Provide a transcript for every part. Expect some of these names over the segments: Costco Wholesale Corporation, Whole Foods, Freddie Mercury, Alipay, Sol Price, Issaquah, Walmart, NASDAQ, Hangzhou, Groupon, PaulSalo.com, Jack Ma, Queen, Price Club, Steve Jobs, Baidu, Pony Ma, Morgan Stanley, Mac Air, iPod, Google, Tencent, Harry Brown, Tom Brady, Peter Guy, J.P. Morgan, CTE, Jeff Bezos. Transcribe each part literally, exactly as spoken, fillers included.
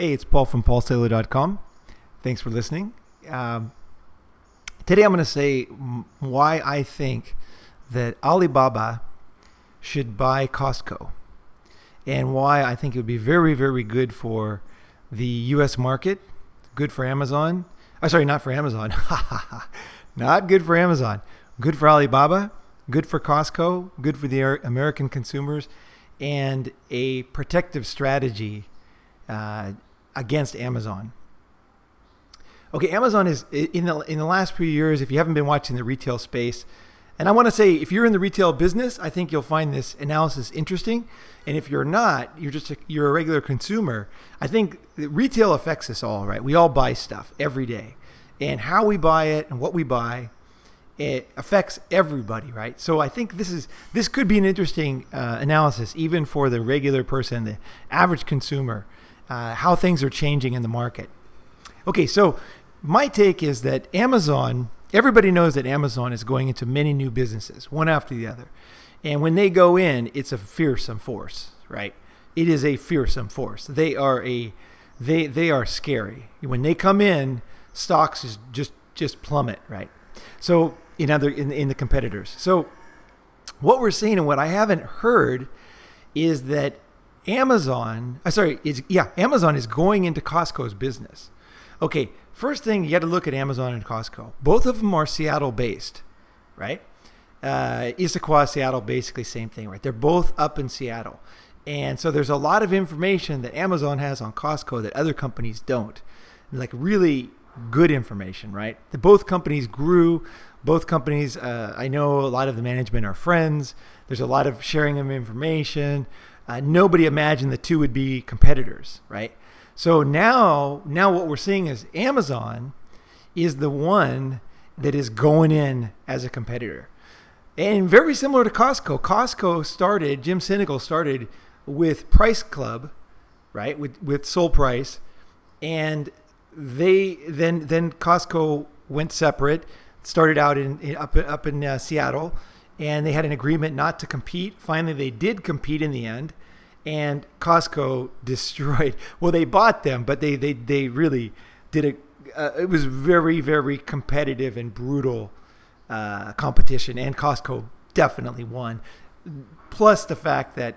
Hey, it's Paul from Paul Salo dot com. Thanks for listening. Um, today I'm going to say why I think that Alibaba should buy Costco and why I think it would be very, very good for the U S market, good for Amazon. Oh, sorry, not for Amazon. Not good for Amazon. Good for Alibaba, good for Costco, good for the American consumers, and a protective strategy uh, against Amazon. Okay, Amazon is, in the, in the last few years, if you haven't been watching the retail space, and I want to say, if you're in the retail business, I think you'll find this analysis interesting. And if you're not, you're just a, you're a regular consumer. I think retail affects us all, right? We all buy stuff every day, and how we buy it and what we buy, it affects everybody, right? So I think this is this could be an interesting uh, analysis, even for the regular person, the average consumer, uh, how things are changing in the market. Okay, so my take is that Amazon. Everybody knows that Amazon is going into many new businesses, one after the other. And when they go in, it's a fearsome force, right? It is a fearsome force. They are a they they are scary. When they come in, stocks is just just plummet, right? So in other in in the competitors. So what we're seeing and what I haven't heard is that Amazon, uh, sorry, is yeah, Amazon is going into Costco's business. Okay, first thing, you got to look at Amazon and Costco. Both of them are Seattle-based, right? Uh, Issaquah, Seattle, basically same thing, right? They're both up in Seattle. And so there's a lot of information that Amazon has on Costco that other companies don't. Like really good information, right? The, both companies grew. Both companies, uh, I know a lot of the management are friends. There's a lot of sharing of information. Uh, nobody imagined the two would be competitors, right? So now, now what we're seeing is Amazon is the one that is going in as a competitor. And very similar to Costco. Costco started, Jim Sinegal started with Price Club, right, with, with Sol Price. And they then then Costco went separate, started out in, in up, up in uh, Seattle, and they had an agreement not to compete. Finally, they did compete in the end. And Costco destroyed. Well, they bought them, but they they they really did a. Uh, it was very very competitive and brutal uh, competition, and Costco definitely won. Plus the fact that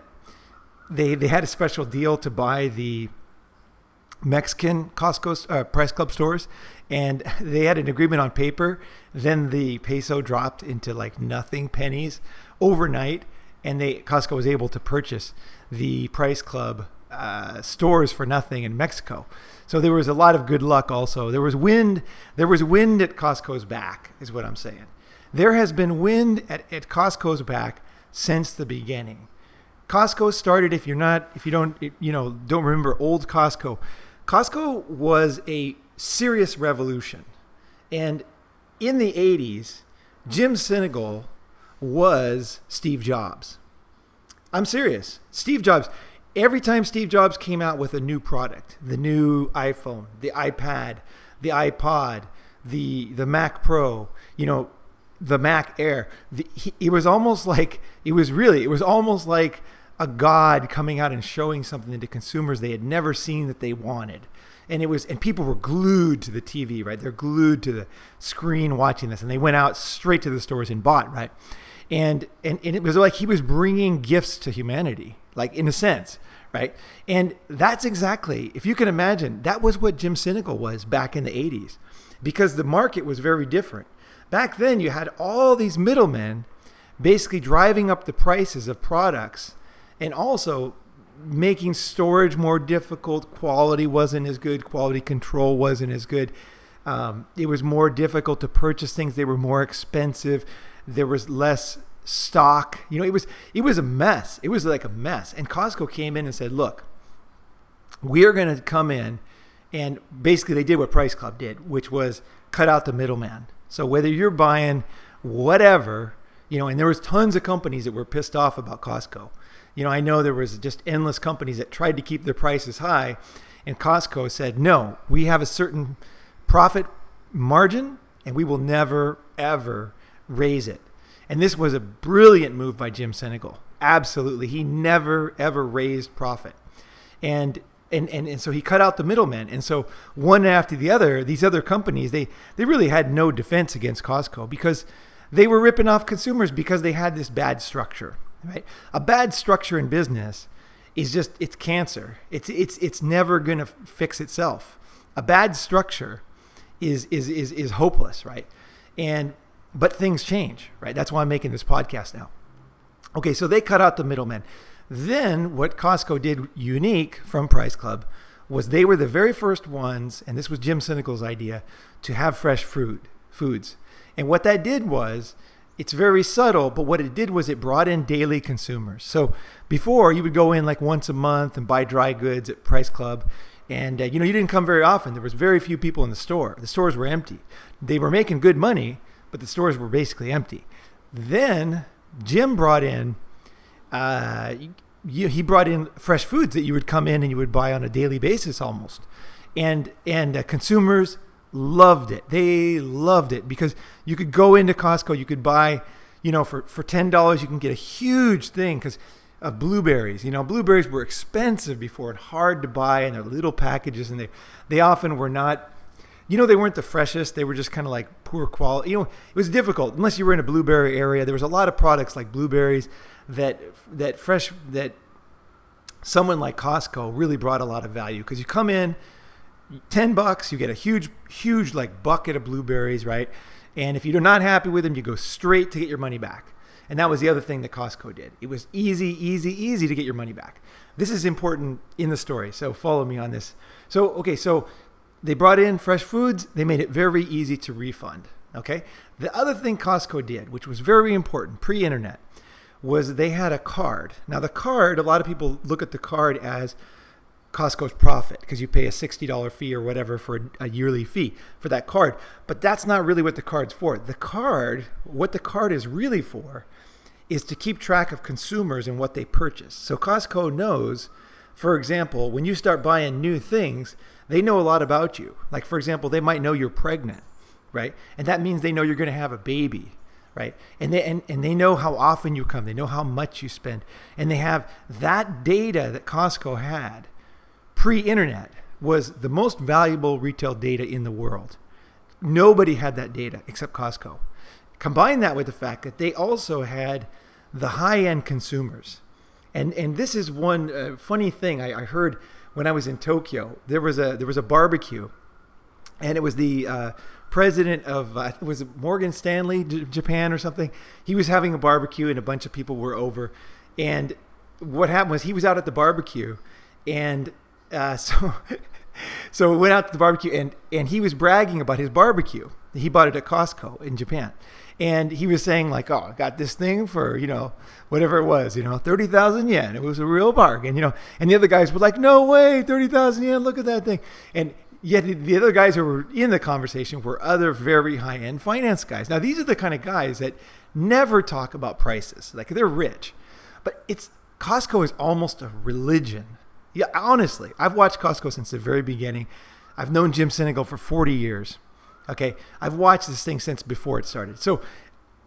they they had a special deal to buy the Mexican Costco uh, Price Club stores, and they had an agreement on paper. Then the peso dropped into like nothing pennies overnight. And they Costco was able to purchase the Price Club uh, stores for nothing in Mexico. So there was a lot of good luck also. There was wind. There was wind at Costco's back is what I'm saying. There has been wind at, at Costco's back since the beginning. Costco started, if you're not, if you don't, if, you know, don't remember old Costco. Costco was a serious revolution. And in the eighties, Jim Sinegal was Steve Jobs. I'm serious. Steve Jobs, every time Steve Jobs came out with a new product, the new iPhone, the iPad, the iPod, the the Mac Pro, you know, the Mac Air, the, he, it was almost like, it was really, it was almost like a god coming out and showing something to consumers they had never seen that they wanted. And it was, and people were glued to the T V, right? They're glued to the screen watching this, and they went out straight to the stores and bought, right? And, and, and it was like he was bringing gifts to humanity, like in a sense, right? And that's exactly, if you can imagine, that was what Jim Sinegal was back in the eighties, because the market was very different. Back then, you had all these middlemen basically driving up the prices of products and also making storage more difficult. Quality wasn't as good. Quality control wasn't as good. Um, it was more difficult to purchase things. They were more expensive. There was less stock. You know, it was it was a mess. It was like a mess. And Costco came in and said, look, we are going to come in. And basically they did what Price Club did, which was cut out the middleman. So whether you're buying whatever, you know, and there was tons of companies that were pissed off about Costco. You know, I know there was just endless companies that tried to keep their prices high. And Costco said, no, we have a certain profit margin and we will never, ever raise it. And this was a brilliant move by Jim Sinegal. Absolutely. He never, ever raised profit. And And, and and so he cut out the middleman. And so one after the other, these other companies, they, they really had no defense against Costco because they were ripping off consumers because they had this bad structure, right? A bad structure in business is just, it's cancer. It's, it's, it's never going to fix itself. A bad structure is, is, is, is hopeless, right? And, but things change, right? That's why I'm making this podcast now. Okay, so they cut out the middleman. Then what Costco did unique from Price Club was they were the very first ones, and this was Jim Sinegal's idea, to have fresh food, foods. And what that did was, it's very subtle, but what it did was it brought in daily consumers. So before, you would go in like once a month and buy dry goods at Price Club, and uh, you know, you didn't come very often. There was very few people in the store. The stores were empty. They were making good money, but the stores were basically empty. Then Jim brought in Uh, you, he brought in fresh foods that you would come in and you would buy on a daily basis almost. And, and uh, consumers loved it. They loved it because you could go into Costco, you could buy, you know, for, for ten dollars, you can get a huge thing because of blueberries. You know, blueberries were expensive before and hard to buy, and they're little packages, and they, they often were not, you know, they weren't the freshest. They were just kind of like poor quality. You know, it was difficult unless you were in a blueberry area. There was a lot of products like blueberries that that fresh that someone like Costco really brought a lot of value, because you come in, ten bucks, you get a huge huge like bucket of blueberries, right? And if you're not happy with them, you go straight to get your money back. And that was the other thing that Costco did. It was easy, easy, easy to get your money back. This is important in the story, so follow me on this. So okay, so they brought in fresh foods. They made it very easy to refund, okay? The other thing Costco did, which was very important pre-internet, was they had a card. Now the card, a lot of people look at the card as Costco's profit because you pay a sixty dollar fee or whatever for a yearly fee for that card. But that's not really what the card's for. The card, what the card is really for is to keep track of consumers and what they purchase. So Costco knows, for example, when you start buying new things, they know a lot about you. Like for example, they might know you're pregnant, right? And that means they know you're gonna have a baby, right? And they, and, and they know how often you come. They know how much you spend. And they have that data that Costco had pre-internet was the most valuable retail data in the world. Nobody had that data except Costco. Combine that with the fact that they also had the high-end consumers. And, and this is one uh, funny thing I, I heard when I was in Tokyo. There was a, there was a barbecue, and it was the uh, president of, uh, was it Morgan Stanley, J Japan or something? He was having a barbecue and a bunch of people were over. And what happened was he was out at the barbecue, and uh, so so we went out to the barbecue, and, and he was bragging about his barbecue. He bought it at Costco in Japan. And he was saying like, oh, I got this thing for, you know, whatever it was, you know, thirty thousand yen. It was a real bargain, you know. And the other guys were like, no way, thirty thousand yen, look at that thing. And yet the other guys who were in the conversation were other very high-end finance guys. Now, these are the kind of guys that never talk about prices. Like, they're rich. But it's, Costco is almost a religion. Yeah, honestly, I've watched Costco since the very beginning. I've known Jim Sinegal for forty years. Okay, I've watched this thing since before it started. So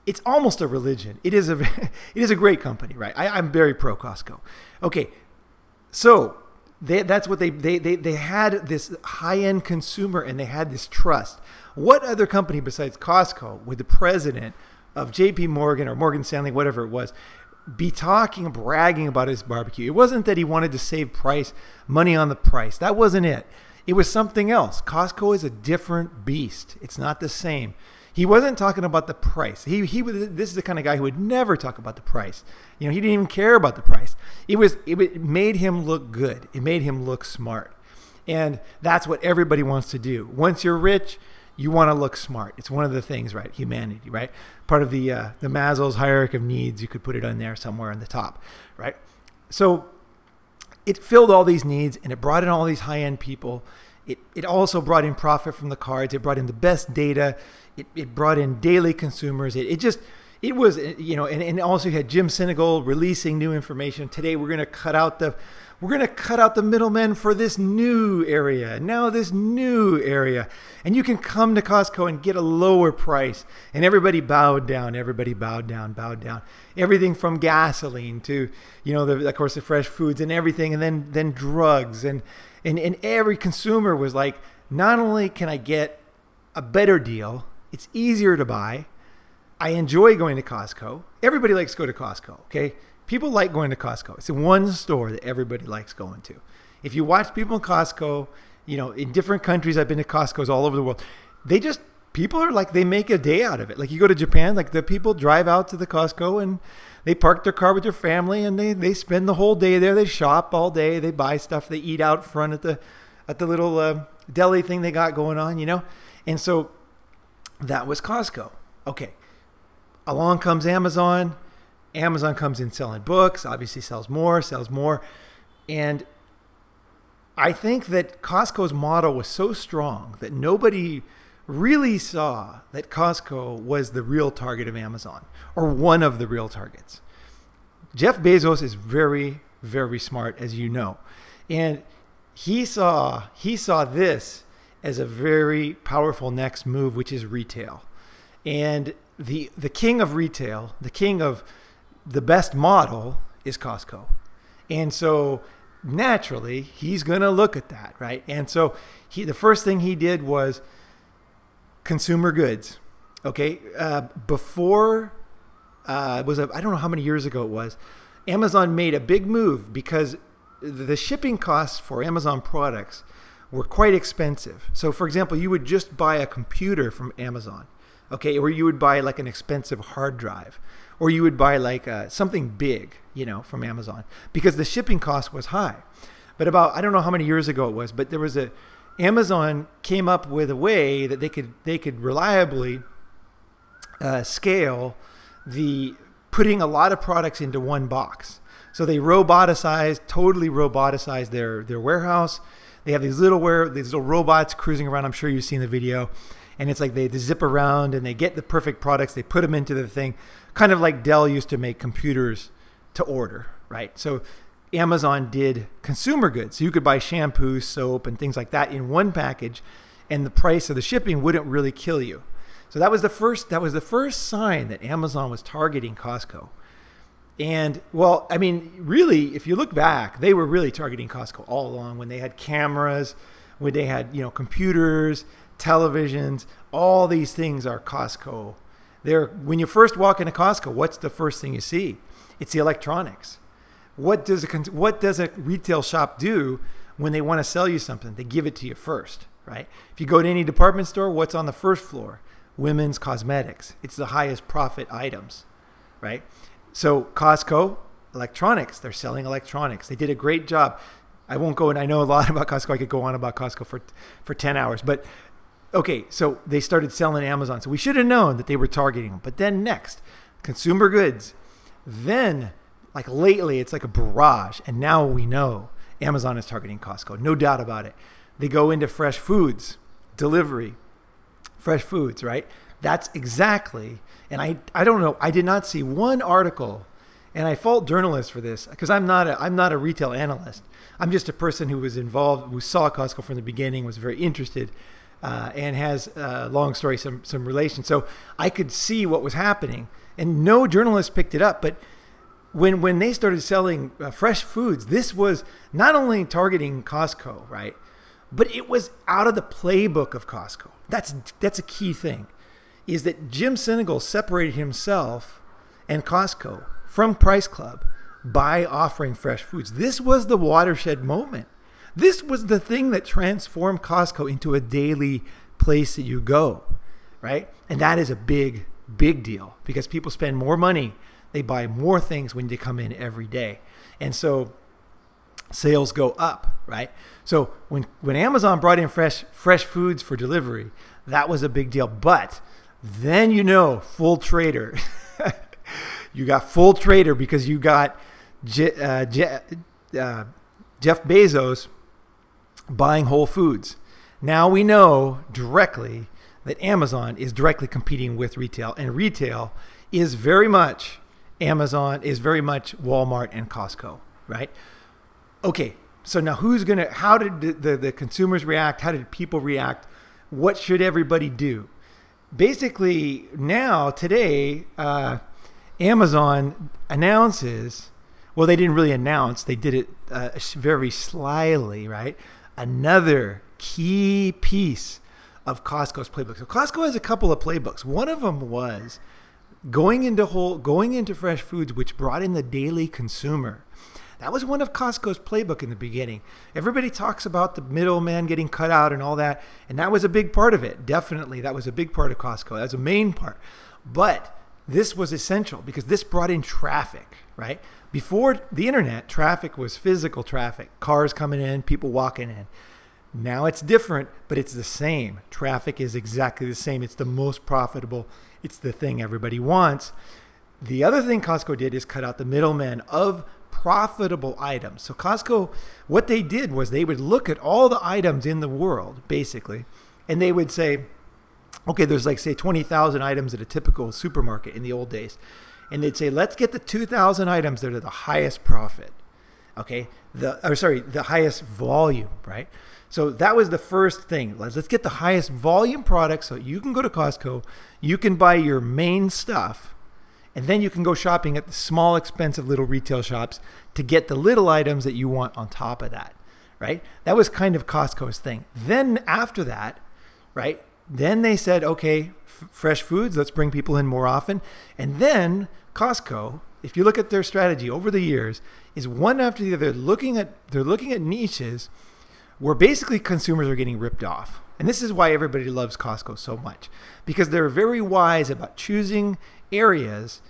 it's almost a religion. It is a, it is a great company, right? I, I'm very pro Costco. Okay, so they, that's what they, they, they, they had this high-end consumer, and they had this trust. What other company besides Costco would the president of J P Morgan or Morgan Stanley, whatever it was, be talking, bragging about his barbecue? It wasn't that he wanted to save price, money on the price. That wasn't it. It was something else. Costco is a different beast. It's not the same. He wasn't talking about the price. He, he was, this is the kind of guy who would never talk about the price. You know, he didn't even care about the price. It was, it made him look good. It made him look smart. And that's what everybody wants to do. Once you're rich, you want to look smart. It's one of the things, right? Humanity, right? Part of the, uh, the Maslow's hierarchy of needs. You could put it on there somewhere on the top, right? So it filled all these needs, and it brought in all these high-end people. It, it also brought in profit from the cards. It brought in the best data. It, it brought in daily consumers. It, it just, it was, you know, and, and also you had Jim Sinegal releasing new information. Today we're going to cut out the, we're going to cut out the middlemen for this new area. Now this new area. And you can come to Costco and get a lower price. And everybody bowed down. Everybody bowed down, bowed down. Everything from gasoline to, you know, the, of course, the fresh foods and everything. And then, then drugs and, And, and every consumer was like, not only can I get a better deal, it's easier to buy. I enjoy going to Costco. Everybody likes to go to Costco, okay? People like going to Costco. It's the one store that everybody likes going to. If you watch people in Costco, you know, in different countries, I've been to Costco's all over the world. They just, people are like, they make a day out of it. Like you go to Japan, like the people drive out to the Costco and they park their car with their family and they, they spend the whole day there. They shop all day. They buy stuff. They eat out front at the, at the little uh, deli thing they got going on, you know? And so that was Costco. Okay. Along comes Amazon. Amazon comes in selling books, obviously sells more, sells more. And I think that Costco's model was so strong that nobody really saw that Costco was the real target of Amazon or one of the real targets. Jeff Bezos is very, very smart, as you know. And he saw, he saw this as a very powerful next move, which is retail. And the the king of retail, the king of the best model is Costco. And so naturally, he's going to look at that, right? And so he, the first thing he did was consumer goods, okay? Uh, before, uh, it was a, I don't know how many years ago it was, Amazon made a big move because the shipping costs for Amazon products were quite expensive. So for example, you would just buy a computer from Amazon, okay? Or you would buy like an expensive hard drive, or you would buy like uh, something big, you know, from Amazon, because the shipping cost was high. But about, I don't know how many years ago it was, but there was a, Amazon came up with a way that they could, they could reliably uh, scale the putting a lot of products into one box. So they roboticized, totally roboticized their, their warehouse. They have these little, where, these little robots cruising around. I'm sure you've seen the video. And it's like they, they zip around and they get the perfect products. They put them into the thing, kind of like Dell used to make computers to order, right? So Amazon did consumer goods. So you could buy shampoo, soap, and things like that in one package, and the price of the shipping wouldn't really kill you. So that was the first, that was the first sign that Amazon was targeting Costco. And well, I mean, really, if you look back, they were really targeting Costco all along when they had cameras, when they had, you know, computers, televisions, all these things are Costco. They're, when you first walk into Costco, what's the first thing you see? It's the electronics. What does a, what does a retail shop do when they want to sell you something? They give it to you first, right? If you go to any department store, what's on the first floor? Women's cosmetics. It's the highest profit items, right? So Costco, electronics. They're selling electronics. They did a great job. I won't go, and I know a lot about Costco. I could go on about Costco for, for ten hours, but okay, so they started selling Amazon. So we should have known that they were targeting them. But then next, consumer goods. Then, like lately, it's like a barrage. And now we know Amazon is targeting Costco. No doubt about it. They go into fresh foods, delivery, fresh foods, right? That's exactly, and I, I don't know, I did not see one article, and I fault journalists for this, because I'm not a, I'm not a retail analyst. I'm just a person who was involved, who saw Costco from the beginning, was very interested, Uh, and has a uh, long story, some, some relation. So I could see what was happening and no journalist picked it up. But when, when they started selling uh, fresh foods, this was not only targeting Costco, right? But it was out of the playbook of Costco. That's, that's a key thing, is that Jim Sinegal separated himself and Costco from Price Club by offering fresh foods. This was the watershed moment. This was the thing that transformed Costco into a daily place that you go, right? And that is a big, big deal because people spend more money. They buy more things when they come in every day. And so sales go up, right? So when, when Amazon brought in fresh, fresh foods for delivery, that was a big deal. But then, you know, full trader. You got full trader because you got Je, uh, Je, uh, Jeff Bezos buying Whole Foods. Now we know directly that Amazon is directly competing with retail, and retail is very much Amazon, is very much Walmart and Costco, right? Okay, so now who's gonna, how did the, the, the consumers react? How did people react? What should everybody do? Basically now, today, uh, Amazon announces, well, they didn't really announce, they did it uh, very slyly, right? another key piece of Costco's playbook. So Costco has a couple of playbooks. One of them was going into whole, going into fresh foods, which brought in the daily consumer. That was one of Costco's playbook in the beginning. Everybody talks about the middleman getting cut out and all that, and that was a big part of it. Definitely, that was a big part of Costco. That was a main part. But this was essential because this brought in traffic, right? Before the internet, traffic was physical traffic. Cars coming in, people walking in. Now it's different, but it's the same. Traffic is exactly the same. It's the most profitable. It's the thing everybody wants. The other thing Costco did is cut out the middlemen of profitable items. So Costco, what they did was they would look at all the items in the world, basically, and they would say, okay, there's like, say, twenty thousand items at a typical supermarket in the old days. And they'd say, let's get the two thousand items that are the highest profit, okay? The, or sorry, the highest volume, right? So that was the first thing. Let's, let's get the highest volume products so you can go to Costco, you can buy your main stuff, and then you can go shopping at the small, expensive little retail shops to get the little items that you want on top of that, right? That was kind of Costco's thing. Then after that, right, then they said, okay, fresh foods, let's bring people in more often. And then Costco, if you look at their strategy over the years, is one after the other, looking at, they're looking at niches where basically consumers are getting ripped off. And this is why everybody loves Costco so much, because they're very wise about choosing areas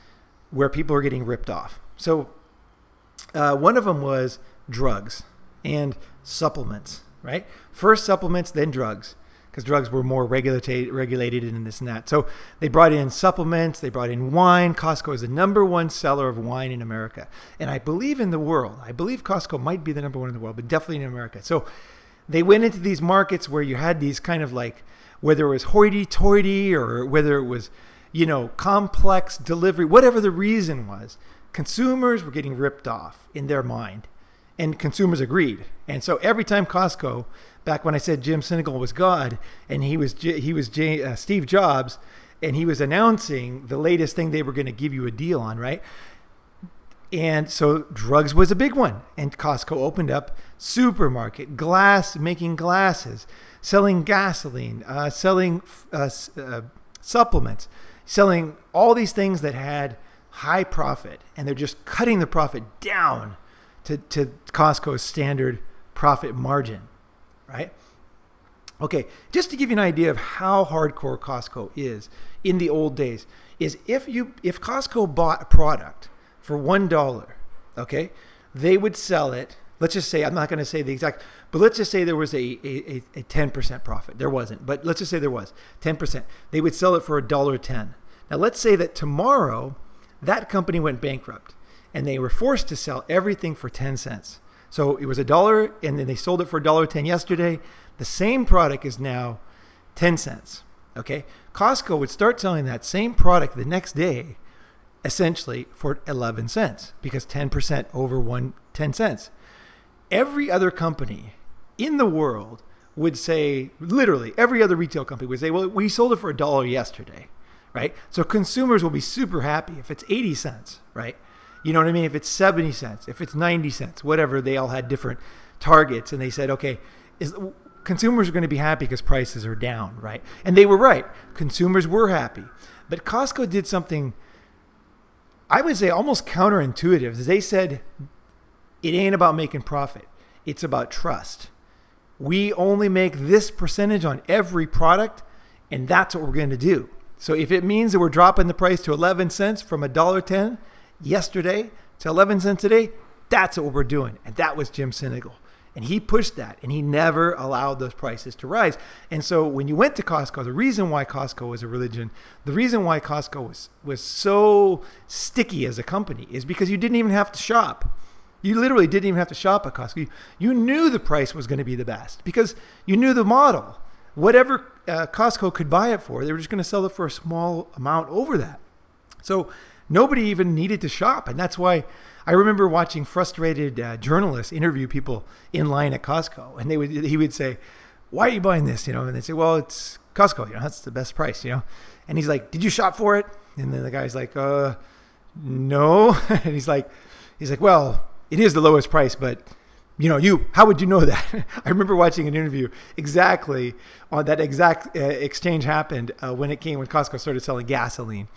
where people are getting ripped off. So uh, one of them was drugs and supplements, right? First supplements, then drugs, because drugs were more regulated, regulated and this and that. So they brought in supplements, they brought in wine. Costco is the number one seller of wine in America. And I believe in the world. I believe Costco might be the number one in the world, but definitely in America. So they went into these markets where you had these kind of like, whether it was hoity-toity or whether it was, you know, complex delivery, whatever the reason was, consumers were getting ripped off in their mind, and consumers agreed. And so every time Costco, back when I said Jim Sinegal was God, and he was he was J, uh, Steve Jobs, and he was announcing the latest thing they were going to give you a deal on, right? And so drugs was a big one, and Costco opened up supermarket, glass, making glasses, selling gasoline, uh, selling uh, uh, supplements, selling all these things that had high profit, and they're just cutting the profit down to, to Costco's standard profit margin, right? Okay, just to give you an idea of how hardcore Costco is in the old days, is if you if Costco bought a product for one dollar, okay, they would sell it, let's just say, I'm not going to say the exact, but let's just say there was a, a, a ten percent profit. There wasn't, but let's just say there was ten percent. They would sell it for a dollar ten. Now let's say that tomorrow that company went bankrupt and they were forced to sell everything for ten cents. So it was a dollar and then they sold it for a dollar ten yesterday. The same product is now ten cents, okay? Costco would start selling that same product the next day essentially for eleven cents, because ten percent over one, ten cents. Every other company in the world would say, literally every other retail company would say, well, we sold it for a dollar yesterday, right? So consumers will be super happy if it's eighty cents, right? You know what I mean? If it's seventy cents, if it's ninety cents, whatever, they all had different targets. And they said, okay, is, consumers are going to be happy because prices are down, right? And they were right. Consumers were happy. But Costco did something I would say almost counterintuitive. They said, it ain't about making profit. It's about trust. We only make this percentage on every product, and that's what we're going to do. So if it means that we're dropping the price to eleven cents from a dollar ten yesterday to eleven cents today, that's what we're doing. And that was Jim Sinegal. And he pushed that, and he never allowed those prices to rise. And so when you went to Costco, the reason why Costco was a religion, the reason why Costco was, was so sticky as a company is because you didn't even have to shop. You literally didn't even have to shop at Costco. You, you knew the price was going to be the best because you knew the model. Whatever uh, Costco could buy it for, they were just going to sell it for a small amount over that. So nobody even needed to shop. And that's why I remember watching frustrated uh, journalists interview people in line at Costco. And they would, he would say, why are you buying this? You know, and they'd say, well, it's Costco. You know, that's the best price, you know. And he's like, did you shop for it? And then the guy's like, uh, no. And he's like, he's like, well, it is the lowest price, but You know, you, how would you know that? I remember watching an interview exactly on that exact uh, exchange happened uh, when it came, when Costco started selling gasoline.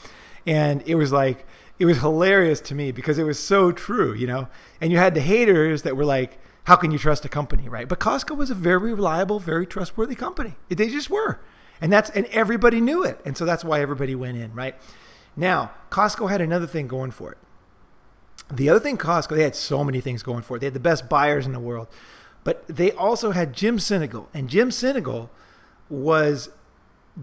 And it was like, it was hilarious to me because it was so true, you know, and you had the haters that were like, how can you trust a company, right? But Costco was a very reliable, very trustworthy company. They just were. And that's, and everybody knew it. And so that's why everybody went in, right? Now, Costco had another thing going for it. The other thing, Costco, they had so many things going for it. They had the best buyers in the world, but they also had Jim Sinegal, and Jim Sinegal was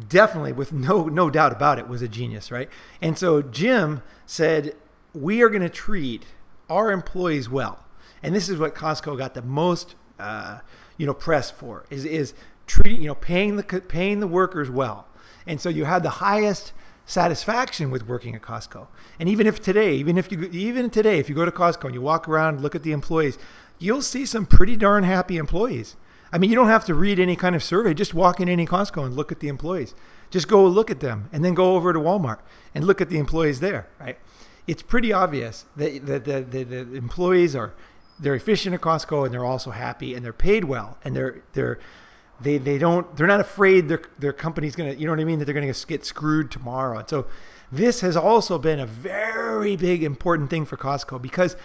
definitely, with no no doubt about it, was a genius, right? And so Jim said, we are going to treat our employees well, and this is what Costco got the most, uh, you know, press for is is treating, you know, paying the paying the workers well, and so you had the highest satisfaction with working at Costco. And even if today, even if you, even today, if you go to Costco and you walk around and look at the employees, you'll see some pretty darn happy employees. I mean, you don't have to read any kind of survey, just walk in any Costco and look at the employees. Just go look at them and then go over to Walmart and look at the employees there, right? It's pretty obvious that the, the, the, the employees are, they're efficient at Costco, and they're also happy, and they're paid well, and they're, they're, They, they don't, they're not afraid their, their company's going to, you know what I mean, that they're going to get screwed tomorrow. And so this has also been a very big, important thing for Costco, because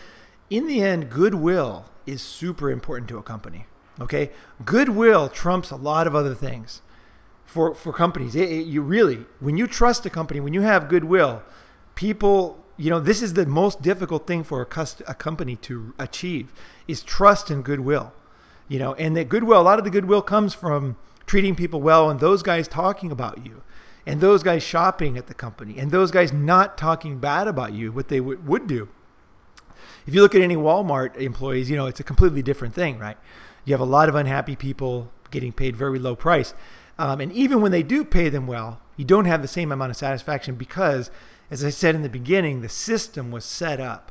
in the end, goodwill is super important to a company. Okay. Goodwill trumps a lot of other things for, for companies. It, it, you really, when you trust a company, when you have goodwill, people, you know, this is the most difficult thing for a, cust a company to achieve, is trust and goodwill. You know, and that goodwill, a lot of the goodwill comes from treating people well, and those guys talking about you, and those guys shopping at the company, and those guys not talking bad about you, what they would do. If you look at any Walmart employees, you know, it's a completely different thing, right? You have a lot of unhappy people getting paid very low price. Um, and even when they do pay them well, you don't have the same amount of satisfaction because, as I said in the beginning, the system was set up.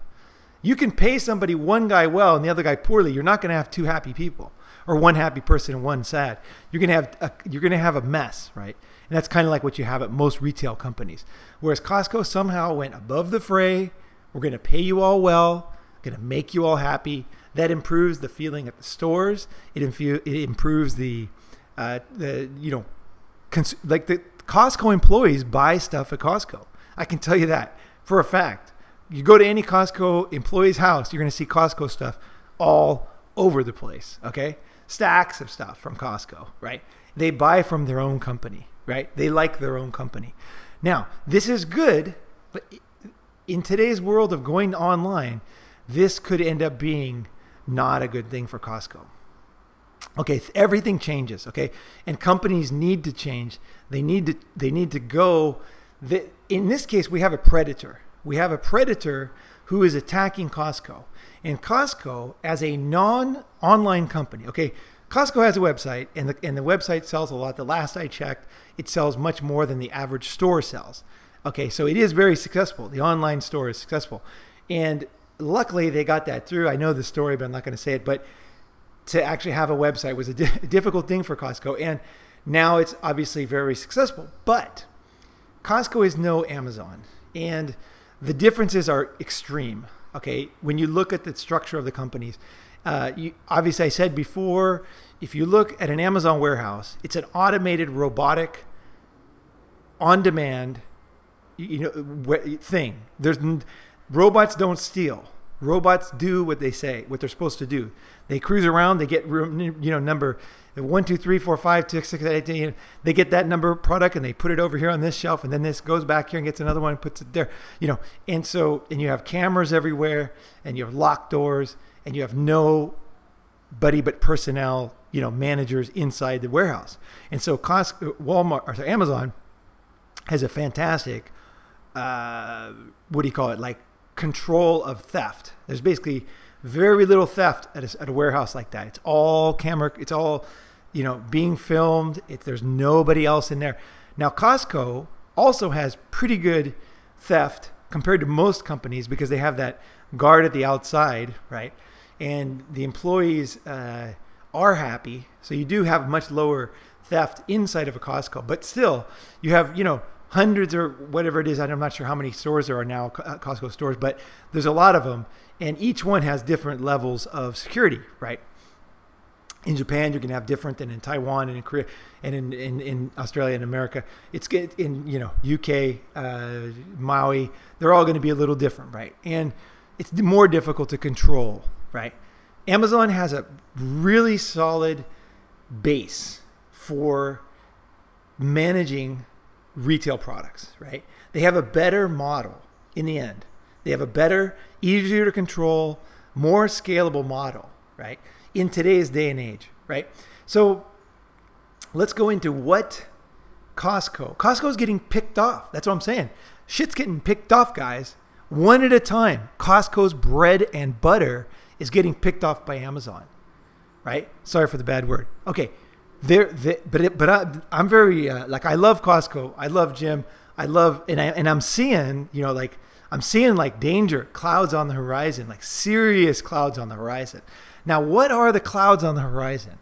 You can pay somebody, one guy well and the other guy poorly. You're not going to have two happy people, or one happy person and one sad. You're going to have a, you're going to have a mess, right? And that's kind of like what you have at most retail companies. Whereas Costco somehow went above the fray. We're going to pay you all well, going to make you all happy. That improves the feeling at the stores. It infu it improves the, uh, the you know, cons like the Costco employees buy stuff at Costco. I can tell you that for a fact. You go to any Costco employee's house, you're going to see Costco stuff all over the place, okay? Stacks of stuff from Costco, right? They buy from their own company, right? They like their own company. Now, this is good, but in today's world of going online, this could end up being not a good thing for Costco. Okay, everything changes, okay? And companies need to change. They need to, they need to go. The, in this case, we have a predator. We have a predator who is attacking Costco. And Costco, as a non-online company, okay, Costco has a website, and the, and the website sells a lot. The last I checked, it sells much more than the average store sells. Okay, so it is very successful. The online store is successful. And luckily, they got that through. I know the story, but I'm not going to say it. But to actually have a website was a di- difficult thing for Costco. And now it's obviously very successful. But Costco is no Amazon. And the differences are extreme, okay? When you look at the structure of the companies, uh, you, obviously I said before, if you look at an Amazon warehouse, it's an automated, robotic, on-demand, you know, thing. There's, robots don't steal. Robots do what they say, what they're supposed to do. They cruise around, they get, you know, number one, two, three, four, five, six, six, eight, eight, they get that number of product and they put it over here on this shelf, and then this goes back here and gets another one and puts it there, you know. And so, and you have cameras everywhere, and you have locked doors, and you have nobody but personnel, you know, managers inside the warehouse. And so Costco, Walmart, or sorry, Amazon has a fantastic, uh, what do you call it? Like, control of theft. There's basically very little theft at a, at a warehouse like that. It's all camera, it's all, you know, being filmed. It, there's nobody else in there. Now, Costco also has pretty good theft compared to most companies because they have that guard at the outside, right? And the employees uh, are happy. So you do have much lower theft inside of a Costco, but still you have, you know, hundreds or whatever it is. I'm not sure how many stores there are now, Costco stores, but there's a lot of them. And each one has different levels of security, right? In Japan, you can have different than in Taiwan and in Korea and in, in, in Australia and America. It's good in, you know, U K, uh, Maui, they're all going to be a little different, right? And it's more difficult to control, right? Amazon has a really solid base for managing retail products, right? They have a better model in the end. They have a better, easier to control, more scalable model, right? In today's day and age, right? So let's go into what Costco. Costco's getting picked off. That's what I'm saying. Shit's getting picked off, guys. One at a time. Costco's bread and butter is getting picked off by Amazon, right? Sorry for the bad word. Okay, there. But it, but I, I'm very uh, like I love Costco. I love Jim. I love and I and I'm seeing you know like I'm seeing like danger clouds on the horizon, like serious clouds on the horizon. Now, what are the clouds on the horizon?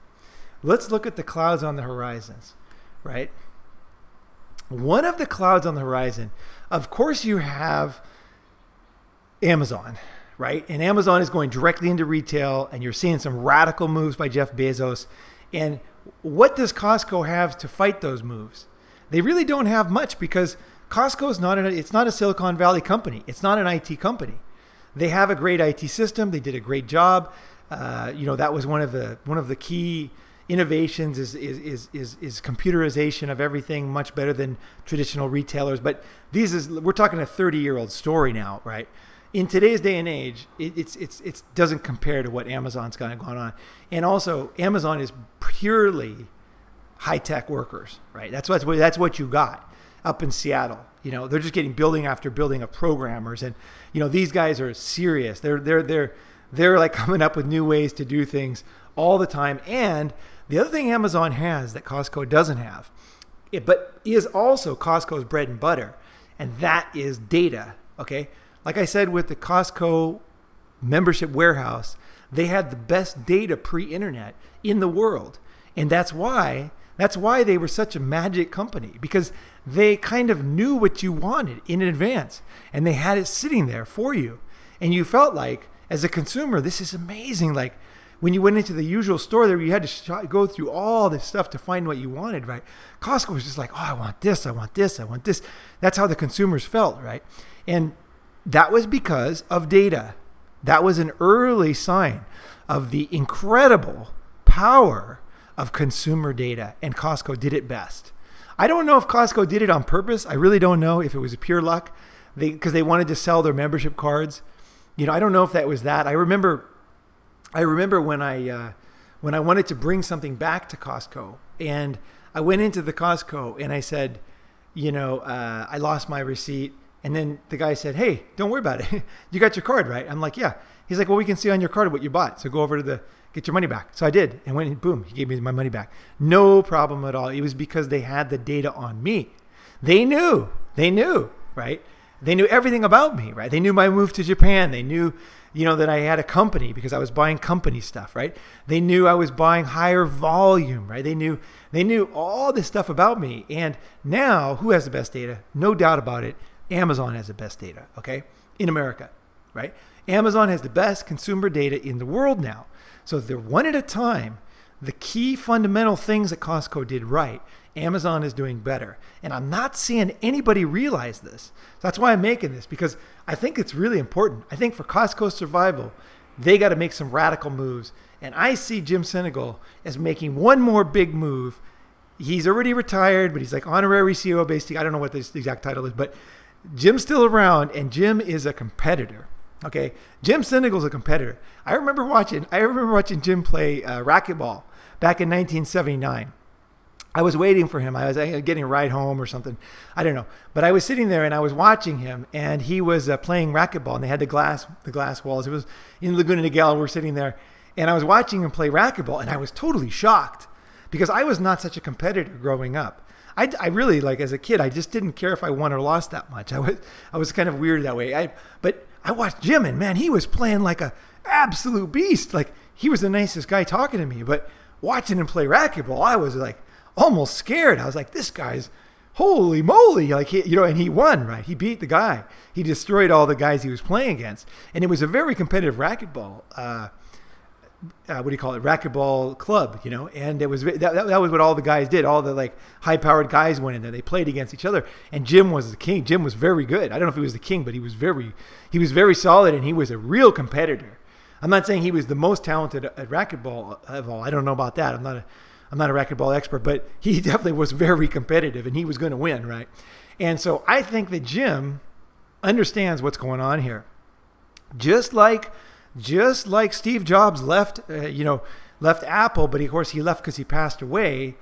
Let's look at the clouds on the horizons, right? One of the clouds on the horizon, of course, you have Amazon, right? And Amazon is going directly into retail, and you're seeing some radical moves by Jeff Bezos. And what does Costco have to fight those moves? They really don't have much because Costco is not an, it's not a Silicon Valley company. It's not an I T company. They have a great I T system. They did a great job. Uh, you know, that was one of the one of the key innovations is, is is is is computerization of everything, much better than traditional retailers. But these is we're talking a thirty year old story now, right? In today's day and age, it, it's it's it doesn't compare to what Amazon's kind of gone on. And also, Amazon is purely high tech workers, right? That's what that's what you got up in Seattle. You know, they're just getting building after building of programmers, and you know these guys are serious. They're they're they're They're like coming up with new ways to do things all the time. And the other thing Amazon has that Costco doesn't have, it, but is also Costco's bread and butter, and that is data, okay? Like I said with the Costco membership warehouse, they had the best data pre-internet in the world. And that's why, that's why they were such a magic company, because they kind of knew what you wanted in advance, and they had it sitting there for you. And you felt like, as a consumer, this is amazing. Like when you went into the usual store there, you had to sh go through all this stuff to find what you wanted, right? Costco was just like, oh, I want this, I want this, I want this. That's how the consumers felt, right? And that was because of data. That was an early sign of the incredible power of consumer data, and Costco did it best. I don't know if Costco did it on purpose. I really don't know if it was pure luck because they, they wanted to sell their membership cards. You know, I don't know if that was that. I remember, I remember when I uh, when I wanted to bring something back to Costco, and I went into the Costco and I said, you know, uh, I lost my receipt, and then the guy said, hey, don't worry about it. You got your card, right? I'm like, yeah. He's like, well, we can see on your card what you bought, so go over to the get your money back. So I did, and went and boom, he gave me my money back. No problem at all. It was because they had the data on me. They knew. They knew, right? They knew everything about me, right? They knew my move to Japan. They knew, you know, that I had a company because I was buying company stuff, right? They knew I was buying higher volume, right? They knew they knew all this stuff about me. And now, who has the best data? No doubt about it. Amazon has the best data, okay? In America, right? Amazon has the best consumer data in the world now. So they're one at a time. The key fundamental things that Costco did right, Amazon is doing better. And I'm not seeing anybody realize this. That's why I'm making this, because I think it's really important. I think for Costco's survival, they got to make some radical moves. And I see Jim Sinegal as making one more big move. He's already retired, but he's like honorary C E O basically. I don't know what this, the exact title is, but Jim's still around, and Jim is a competitor. Okay, Jim Sinegal's a competitor. I remember watching. I remember watching Jim play uh, racquetball back in nineteen seventy-nine. I was waiting for him. I was uh, getting a ride home or something. I don't know, but I was sitting there and I was watching him, and he was uh, playing racquetball. And they had the glass, the glass walls. It was in Laguna Niguel. We're sitting there, and I was watching him play racquetball, and I was totally shocked because I was not such a competitor growing up. I, I really like as a kid. I just didn't care if I won or lost that much. I was I was kind of weird that way. I but. I watched Jim, and man, he was playing like a absolute beast. Like he was the nicest guy talking to me, but watching him play racquetball, I was like almost scared. I was like, this guy's holy moly. Like, he, you know, and he won, right? He beat the guy. He destroyed all the guys he was playing against. And it was a very competitive racquetball, uh, uh, what do you call it, racquetball club, you know, and it was that, that was what all the guys did. All the like high-powered guys went in there. They played against each other, and Jim was the king. Jim was very good. I don't know if he was the king, but he was very he was very solid, and he was a real competitor. I'm not saying he was the most talented at racquetball of all. I don't know about that. I'm not a I'm not a racquetball expert, but he definitely was very competitive, and he was going to win, right? And so I think that Jim understands what's going on here. Just like, just like Steve Jobs left, uh, you know, left Apple, but of course he left because he passed away.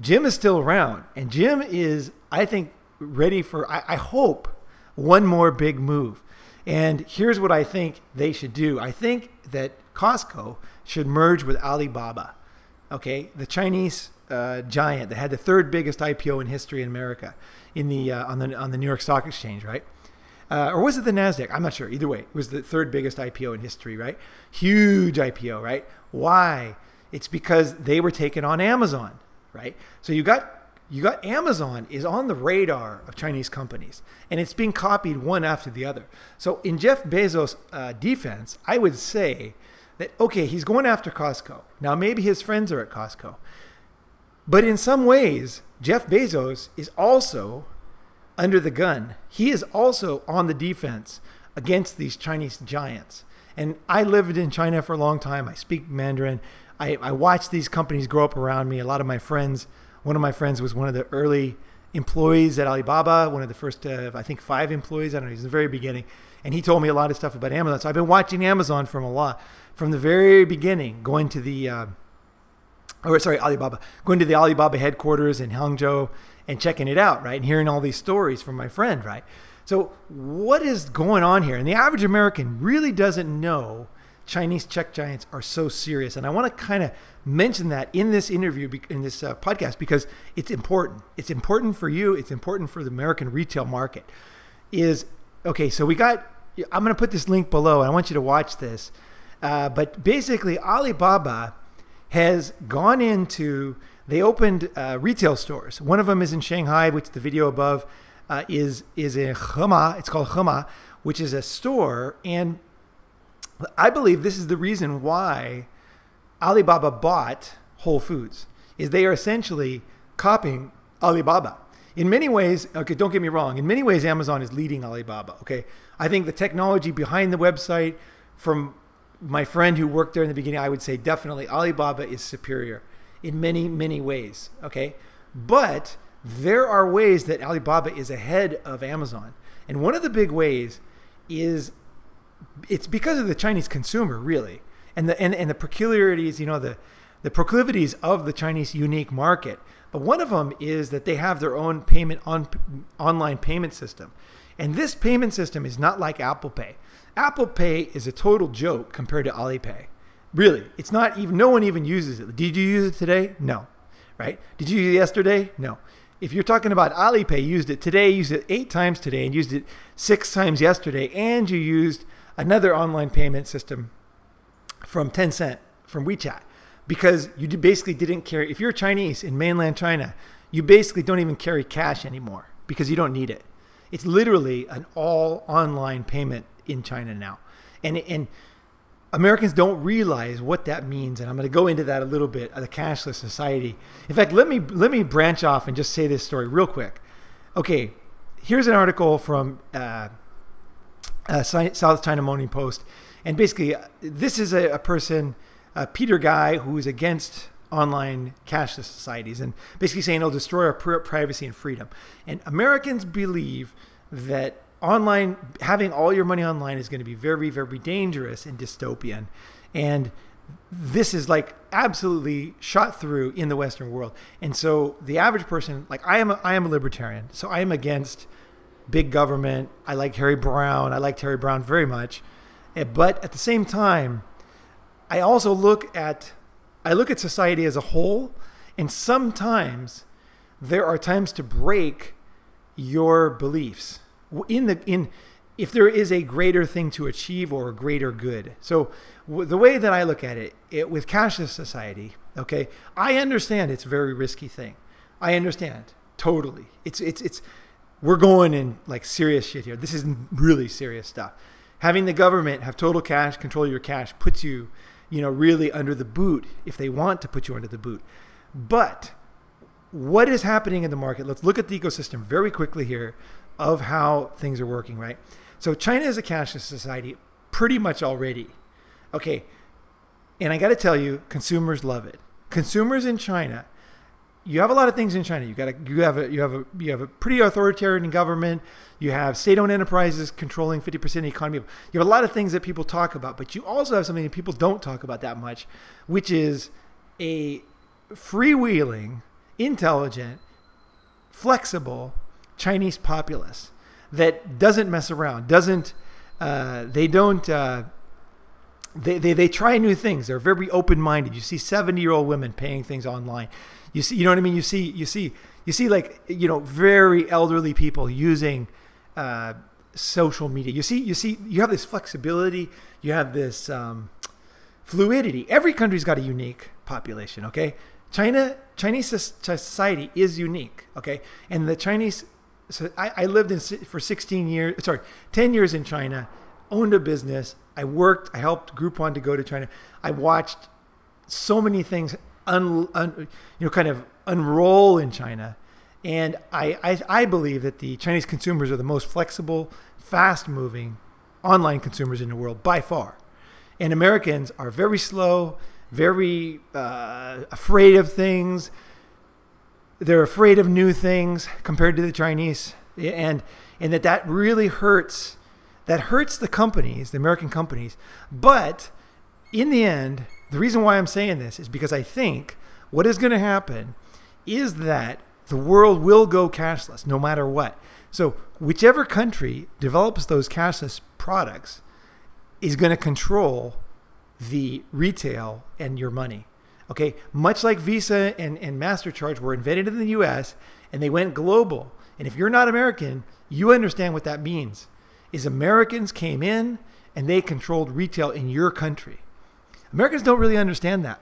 Jim is still around, and Jim is, I think, ready for, I, I hope, one more big move. And here's what I think they should do. I think that Costco should merge with Alibaba. Okay, the Chinese uh, giant that had the third biggest I P O in history in America, in the uh, on the on the New York Stock Exchange, right? Uh, or was it the NASDAQ? I'm not sure. Either way, it was the third biggest I P O in history, right? Huge I P O, right? Why? It's because they were taken on Amazon, right? So you got you got Amazon is on the radar of Chinese companies, and it's being copied one after the other. So in Jeff Bezos' uh, defense, I would say that, okay, he's going after Costco. Now, maybe his friends are at Costco. But in some ways, Jeff Bezos is also under the gun. He is also on the defense against these Chinese giants. And I lived in China for a long time. I speak Mandarin. I, I watched these companies grow up around me. A lot of my friends, one of my friends was one of the early employees at Alibaba, one of the first, uh, I think, five employees. I don't know, he's in the very beginning. And he told me a lot of stuff about Amazon. So I've been watching Amazon from a lot, from the very beginning, going to the, uh, or sorry, Alibaba, going to the Alibaba headquarters in Hangzhou and checking it out, right? And hearing all these stories from my friend, right? So what is going on here? And the average American really doesn't know Chinese tech giants are so serious. And I want to kind of mention that in this interview, in this uh, podcast, because it's important. It's important for you. It's important for the American retail market. Is, okay, so we got, I'm going to put this link below. And I want you to watch this. Uh, but basically, Alibaba has gone into, they opened uh, retail stores. One of them is in Shanghai, which the video above uh, is, is in Hema. It's called Hema, which is a store. And I believe this is the reason why Alibaba bought Whole Foods, is they are essentially copying Alibaba. In many ways, okay, don't get me wrong, in many ways, Amazon is leading Alibaba, okay? I think the technology behind the website, from my friend who worked there in the beginning, I would say definitely Alibaba is superior in many, many ways, okay? But there are ways that Alibaba is ahead of Amazon. And one of the big ways is, it's because of the Chinese consumer, really, and the and, and the peculiarities, you know, the the proclivities of the Chinese unique market. But one of them is that they have their own payment on online payment system, and this payment system is not like Apple Pay. Apple Pay is a total joke compared to Alipay. Really, it's not even. No one even uses it. Did you use it today? No, right? Did you use it yesterday? No. If you're talking about Alipay, used it today, used it eight times today, and used it six times yesterday, and you used another online payment system from Tencent, from WeChat, because you basically didn't carry, if you're Chinese in mainland China, you basically don't even carry cash anymore because you don't need it. It's literally an all online payment in China now. And, and Americans don't realize what that means. And I'm going to go into that a little bit, of the cashless society. In fact, let me, let me branch off and just say this story real quick. Okay, here's an article from uh, Uh, South China Morning Post, and basically uh, this is a, a person, uh, Peter Guy, who is against online cashless societies, and basically saying it'll destroy our privacy and freedom. And Americans believe that online, having all your money online, is going to be very, very dangerous and dystopian. And this is like absolutely shot through in the Western world. And so the average person, like I am, a, I am a libertarian, so I am against big government. I like Harry Brown. I like Harry Brown very much. But at the same time, I also look at, I look at society as a whole. And sometimes there are times to break your beliefs in the, in, if there is a greater thing to achieve or a greater good. So w the way that I look at it, it with cashless society, okay, I understand it's a very risky thing. I understand totally. It's, it's, it's, we're going in like serious shit here. This is really serious stuff. Having the government have total cash, control your cash, puts you you know, really under the boot if they want to put you under the boot. But what is happening in the market? Let's look at the ecosystem very quickly here of how things are working, right? So China is a cashless society pretty much already. Okay, and I got to tell you, consumers love it. Consumers in China, you have a lot of things in China. You got a, you have a, you have a, you have a pretty authoritarian government. You have state-owned enterprises controlling fifty percent of the economy. You have a lot of things that people talk about, but you also have something that people don't talk about that much, which is a freewheeling, intelligent, flexible Chinese populace that doesn't mess around. Doesn't uh, they don't. Uh, They, they, they try new things. They're very open-minded. You see seventy-year-old women paying things online. You see, you know what I mean? You see, you see, you see like, you know, very elderly people using uh, social media. You see, you see, you have this flexibility. You have this um, fluidity. Every country's got a unique population, okay? China, Chinese society is unique, okay? And the Chinese, so I, I lived in for sixteen years, sorry, ten years in China, owned a business. I worked, I helped Groupon to go to China. I watched so many things un, un, you know, kind of unroll in China. And I, I, I believe that the Chinese consumers are the most flexible, fast-moving online consumers in the world by far. And Americans are very slow, very uh, afraid of things. They're afraid of new things compared to the Chinese. And, and that that really hurts. That hurts the companies, the American companies. But in the end, the reason why I'm saying this is because I think what is going to happen is that the world will go cashless no matter what. So whichever country develops those cashless products is going to control the retail and your money. Okay, much like Visa and, and MasterCard were invented in the U S and they went global. And if you're not American, you understand what that means. Is Americans came in and they controlled retail in your country. Americans don't really understand that.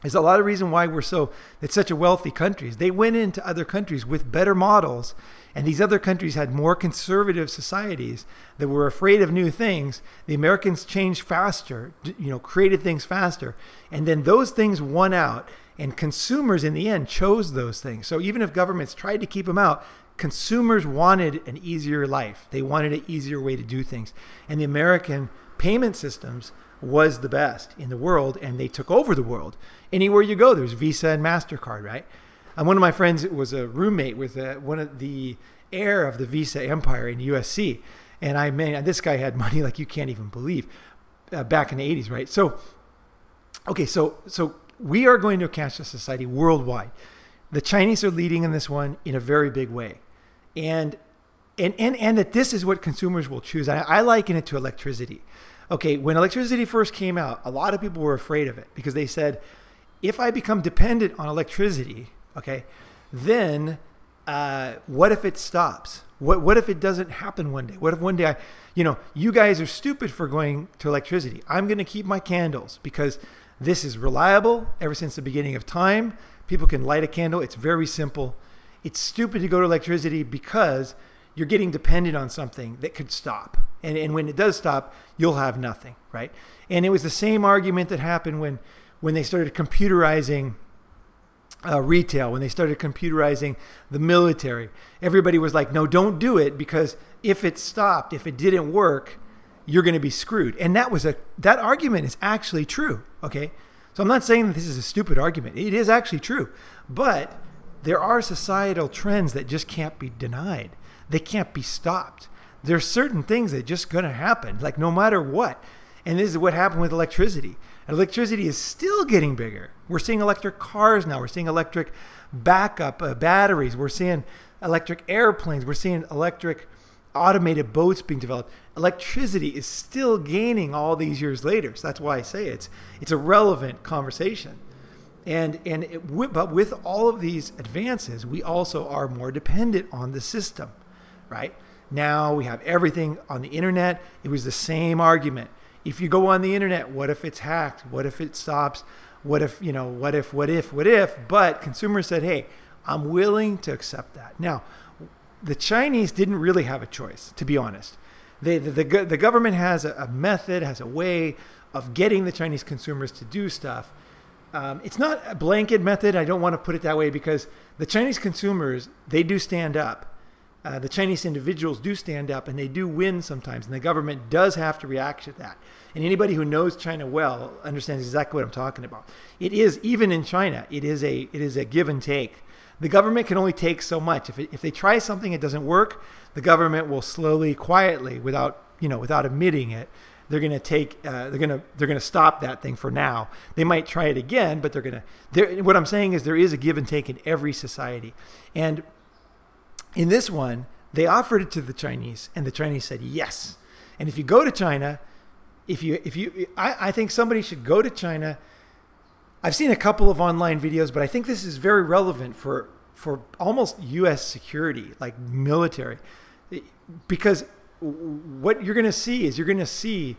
There's a lot of reason why we're so, it's such a wealthy country. They went into other countries with better models, and these other countries had more conservative societies that were afraid of new things. The Americans changed faster, you know, created things faster, and then those things won out, and consumers in the end chose those things. So even if governments tried to keep them out, consumers wanted an easier life. They wanted an easier way to do things. And the American payment systems was the best in the world, and they took over the world. Anywhere you go, there's Visa and MasterCard, right? And one of my friends was a roommate with a, one of the heir of the Visa empire in U S C. And I mean, this guy had money like you can't even believe uh, back in the eighties, right? So, okay, so, so we are going to a cashless society worldwide. The Chinese are leading in this one in a very big way. And and and and that this is what consumers will choose. I, I liken it to electricity. Okay, when electricity first came out, a lot of people were afraid of it because they said, if I become dependent on electricity, okay, then uh, what if it stops? What what if it doesn't happen one day? What if one day I, you know, you guys are stupid for going to electricity. I'm going to keep my candles because this is reliable ever since the beginning of time. People can light a candle. It's very simple. It's stupid to go to electricity because you're getting dependent on something that could stop. And, and when it does stop, you'll have nothing, right? And it was the same argument that happened when, when they started computerizing uh, retail, when they started computerizing the military. Everybody was like, no, don't do it because if it stopped, if it didn't work, you're going to be screwed. And that was a, that argument is actually true, okay? So I'm not saying that this is a stupid argument. It is actually true. But there are societal trends that just can't be denied. They can't be stopped. There are certain things that are just going to happen, like no matter what. And this is what happened with electricity. Electricity is still getting bigger. We're seeing electric cars now. We're seeing electric backup uh, batteries. We're seeing electric airplanes. We're seeing electric automated boats being developed. Electricity is still gaining all these years later. So that's why I say it's it's a relevant conversation. And and it, but with all of these advances, we also are more dependent on the system, right? Now we have everything on the internet. It was the same argument. If you go on the internet, what if it's hacked? What if it stops? What if, you know, what if, what if, what if? But consumers said, hey, I'm willing to accept that. Now, the Chinese didn't really have a choice, to be honest. They, the, the, the government has a, a method, has a way of getting the Chinese consumers to do stuff. Um, it's not a blanket method. I don't want to put it that way, because the Chinese consumers, they do stand up. Uh, the Chinese individuals do stand up, and they do win sometimes, and the government does have to react to that. And anybody who knows China well understands exactly what I'm talking about. It is, even in China, it is a, it is a give and take. The government can only take so much. If, it, if they try something, it doesn't work, the government will slowly, quietly, without, you know, without admitting it, they're going to take, uh, they're going to, they're going to stop that thing for now. They might try it again, but they're going to, what I'm saying is there is a give and take in every society. And in this one, they offered it to the Chinese, and the Chinese said yes. And if you go to China, if you, if you, I, I think somebody should go to China. I've seen a couple of online videos, but I think this is very relevant for, for almost U S security, like military, because what you're going to see is you're going to see,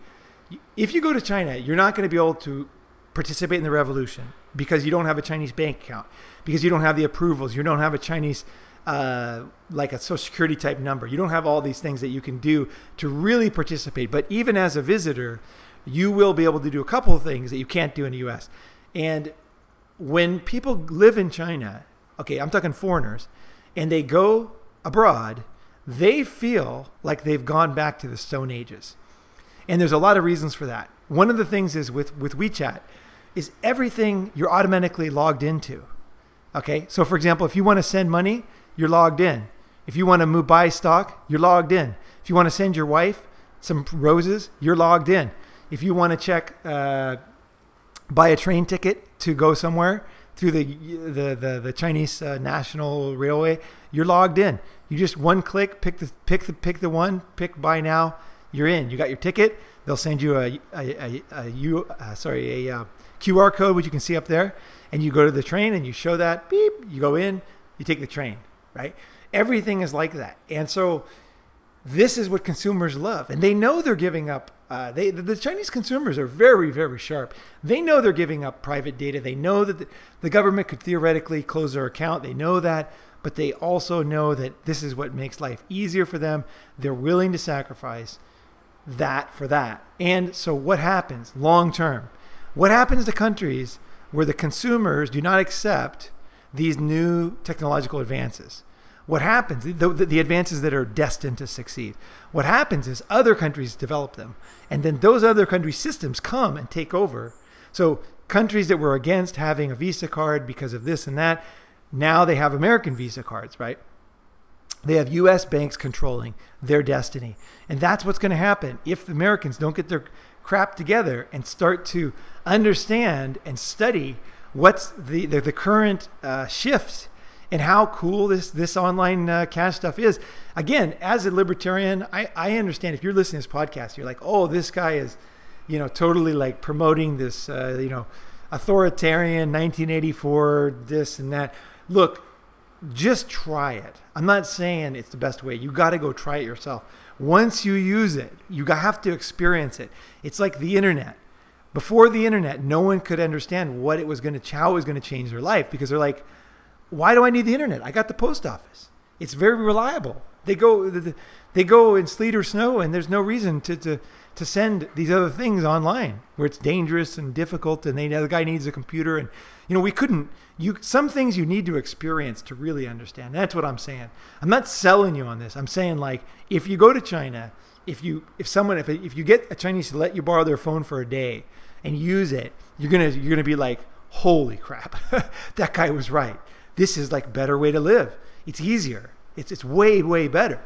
if you go to China, you're not going to be able to participate in the revolution because you don't have a Chinese bank account, because you don't have the approvals, you don't have a Chinese, uh, like a social security type number. You don't have all these things that you can do to really participate. But even as a visitor, you will be able to do a couple of things that you can't do in the U S. And when people live in China, okay, I'm talking foreigners, and they go abroad, they feel like they've gone back to the Stone Ages. And there's a lot of reasons for that. One of the things is with, with WeChat is everything you're automatically logged into. Okay, so for example, if you want to send money, you're logged in. If you want to move, buy stock, you're logged in. If you want to send your wife some roses, you're logged in. If you want to check, uh, buy a train ticket to go somewhere through the, the, the, the Chinese uh, National Railway, you're logged in. You just one click, pick the, pick the, pick the one, pick buy now, you're in. You got your ticket. They'll send you a, a, a, a, U, uh, sorry, a uh, Q R code, which you can see up there. And you go to the train and you show that, beep, you go in, you take the train, right? Everything is like that. And so this is what consumers love. And they know they're giving up. Uh, they, the Chinese consumers are very, very sharp. They know they're giving up private data. They know that the, the government could theoretically close their account. They know that. But they also know that this is what makes life easier for them. They're willing to sacrifice that for that. And so what happens long term? What happens to countries where the consumers do not accept these new technological advances? What happens, the, the, the advances that are destined to succeed? What happens is other countries develop them. And then those other country systems come and take over. So countries that were against having a Visa card because of this and that, now they have American Visa cards, right? They have U S banks controlling their destiny. And that's what's going to happen if the Americans don't get their crap together and start to understand and study what's the, the, the current uh, shifts and how cool this, this online uh, cash stuff is. Again, as a libertarian, I, I understand if you're listening to this podcast, you're like, oh, this guy is, you know, totally like promoting this, uh, you know, authoritarian, nineteen eighty-four, this and that. Look, just try it. I'm not saying it's the best way. You got to go try it yourself. Once you use it, you have to experience it. It's like the internet. Before the internet, no one could understand what it was going to, how it was going to change their life, because they're like, why do I need the internet? I got the post office. It's very reliable. They go, they go in sleet or snow, and there's no reason to, to, to send these other things online where it's dangerous and difficult, and they know the guy needs a computer. And, you know, we couldn't, you, some things you need to experience to really understand. That's what I'm saying. I'm not selling you on this. I'm saying, like, if you go to China, if you, if someone, if, if you get a Chinese to let you borrow their phone for a day and use it, you're going to, you're going to be like, holy crap, that guy was right. This is like better way to live. It's easier. It's, it's way, way better.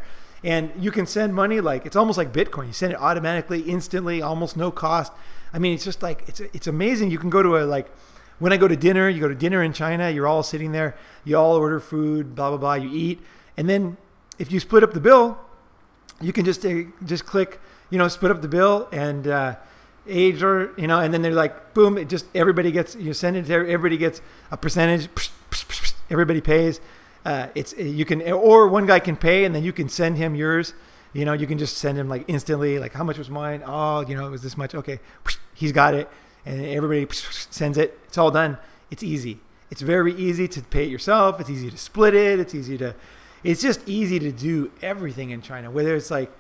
And you can send money like, it's almost like Bitcoin. You send it automatically, instantly, almost no cost. I mean, it's just like, it's, it's amazing. You can go to a, like, when I go to dinner, you go to dinner in China, you're all sitting there, you all order food, blah, blah, blah, you eat. And then if you split up the bill, you can just, just click, you know, split up the bill and uh, age or, you know, and then they're like, boom, it just, everybody gets, you send it there, everybody gets a percentage, everybody pays. Uh, it's, you can, or one guy can pay and then you can send him yours. You know, you can just send him like instantly, like, how much was mine? Oh, you know, it was this much. Okay. He's got it. And everybody sends it. It's all done. It's easy. It's very easy to pay it yourself. It's easy to split it. It's easy to, it's just easy to do everything in China, whether it's like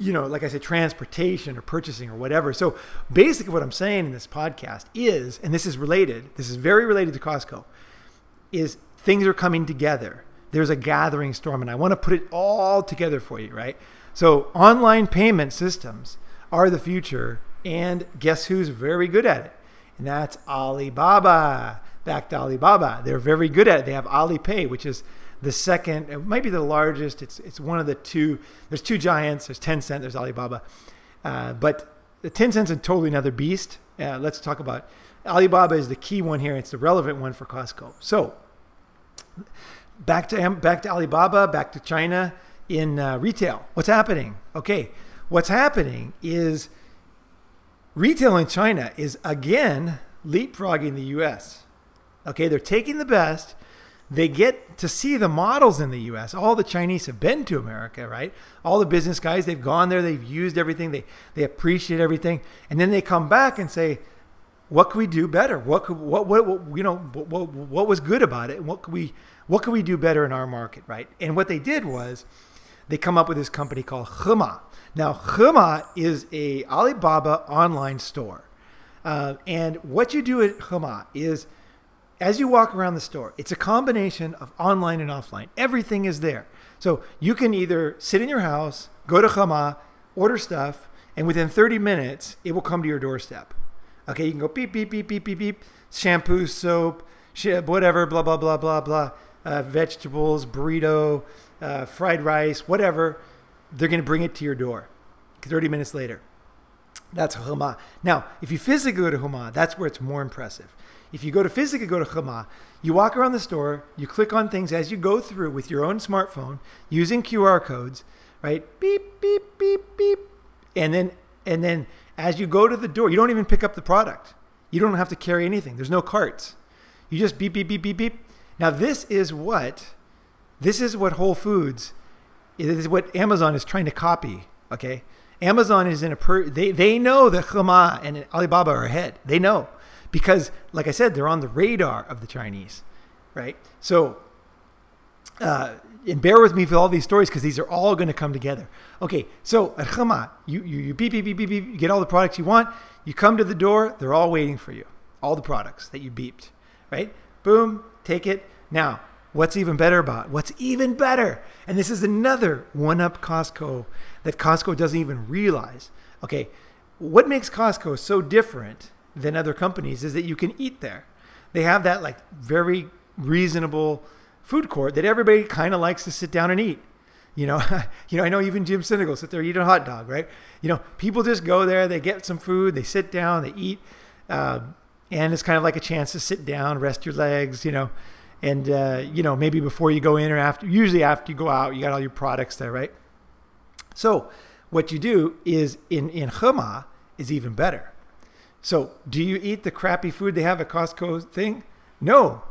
you know, like I said, transportation or purchasing or whatever. So basically what I'm saying in this podcast is, and this is related, this is very related to Costco, is things are coming together. There's a gathering storm, and I want to put it all together for you, right? So online payment systems are the future, and guess who's very good at it? And that's Alibaba. Back to Alibaba. They're very good at it. They have Alipay, which is the second, it might be the largest. It's it's one of the two. There's two giants. There's Tencent. There's Alibaba. Uh, but the Tencent's a totally another beast. Uh, let's talk about Alibaba is the key one here. It's the relevant one for Costco. So back to back to Alibaba. Back to China in uh, retail. What's happening? Okay, what's happening is retail in China is again leapfrogging the U S Okay, they're taking the best. They get to see the models in the U S All the Chinese have been to America, right? All the business guys, they've gone there, they've used everything, they, they appreciate everything. And then they come back and say, what can we do better? What could, what, what, what, you know, what, what was good about it? And what could we, what could we do better in our market, right? And what they did was they come up with this company called Hema. Now, Hema is a Alibaba online store. Uh, and what you do at Hema is, as you walk around the store, it's a combination of online and offline. Everything is there. So you can either sit in your house, go to Hema, order stuff, and within thirty minutes, it will come to your doorstep. Okay, you can go beep, beep, beep, beep, beep, beep, shampoo, soap, shit, whatever, blah, blah, blah, blah, blah, uh, vegetables, burrito, uh, fried rice, whatever. They're going to bring it to your door thirty minutes later. That's Hema. Now, if you physically go to Hema, that's where it's more impressive. If you go to physically go to Hema, you walk around the store, you click on things as you go through with your own smartphone using Q R codes, right? Beep, beep, beep, beep. And then, and then as you go to the door, you don't even pick up the product. You don't have to carry anything. There's no carts. You just beep, beep, beep, beep, beep. Now, this is what, this is what Whole Foods, this is what Amazon is trying to copy, okay? Amazon is in a, per, they, they know that Hema and Alibaba are ahead. They know because, like I said, they're on the radar of the Chinese, right? So, uh, and bear with me for all these stories because these are all going to come together. Okay, so at Hema, you, you, you beep, beep, beep, beep, beep, you get all the products you want. You come to the door, they're all waiting for you. All the products that you beeped, right? Boom, take it. Now, what's even better about? What's even better? And this is another one-up Costco that Costco doesn't even realize. Okay, what makes Costco so different than other companies is that you can eat there. They have that like very reasonable food court that everybody kind of likes to sit down and eat. You know, you know, I know even Jim Sinegal sit there eating a hot dog, right? You know, people just go there, they get some food, they sit down, they eat, uh, and it's kind of like a chance to sit down, rest your legs, you know. And, uh, you know, maybe before you go in or after, usually after you go out, you got all your products there, right? So what you do is in, in Hema is even better. So do you eat the crappy food they have at Costco thing? No.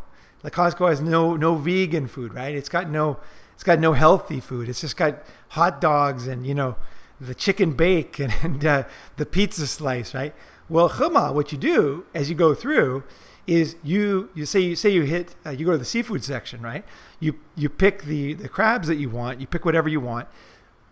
Like Costco has no, no vegan food, right? It's got no, it's got no healthy food. It's just got hot dogs and, you know, the chicken bake and, and uh, the pizza slice, right? Well, Hema, what you do as you go through is you you say you say you hit uh, you go to the seafood section, right? You you pick the the crabs that you want. You pick whatever you want.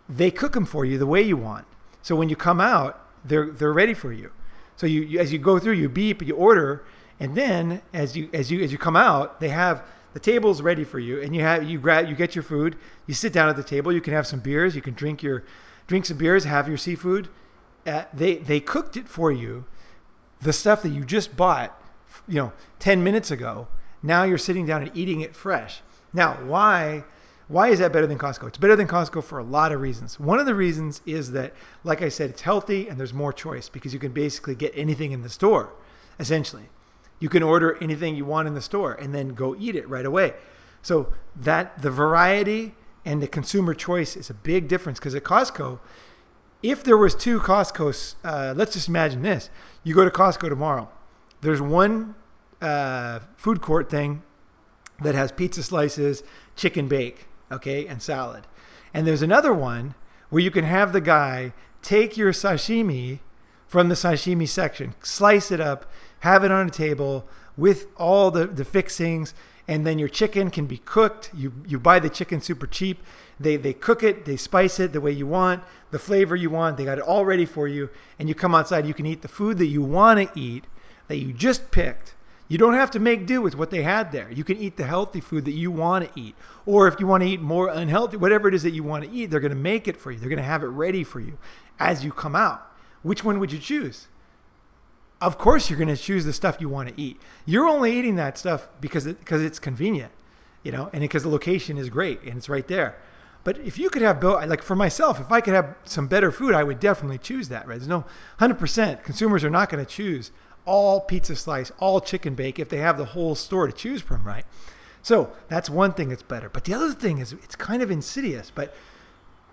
They cook them for you the way you want. So when you come out, they're they're ready for you. So you, you as you go through, you beep, you order, and then as you as you as you come out, they have the tables ready for you, and you have you grab you get your food. You sit down at the table. You can have some beers. You can drink your drink some beers. Have your seafood. Uh, they they cooked it for you. The stuff that you just bought, you know, ten minutes ago, now you're sitting down and eating it fresh. Now, why, why is that better than Costco? It's better than Costco for a lot of reasons. One of the reasons is that, like I said, it's healthy and there's more choice because you can basically get anything in the store, essentially. You can order anything you want in the store and then go eat it right away. So that the variety and the consumer choice is a big difference because at Costco, if there was two Costcos, uh, let's just imagine this. You go to Costco tomorrow. There's one uh, food court thing that has pizza slices, chicken bake, okay, and salad. And there's another one where you can have the guy take your sashimi from the sashimi section, slice it up, have it on a table with all the, the fixings, and then your chicken can be cooked. You you buy the chicken super cheap. They they cook it, they spice it the way you want, the flavor you want. They got it all ready for you, and you come outside. You can eat the food that you want to eat, that you just picked. You don't have to make do with what they had there. You can eat the healthy food that you want to eat. Or if you want to eat more unhealthy, whatever it is that you want to eat, they're going to make it for you. They're going to have it ready for you as you come out. Which one would you choose? Of course, you're going to choose the stuff you want to eat. You're only eating that stuff because it, because it's convenient, you know, and because the location is great and it's right there. But if you could have, like for myself, if I could have some better food, I would definitely choose that, right? There's no one hundred percent consumers are not going to choose all pizza slice, all chicken bake, if they have the whole store to choose from, right? So that's one thing that's better. But the other thing is it's kind of insidious, but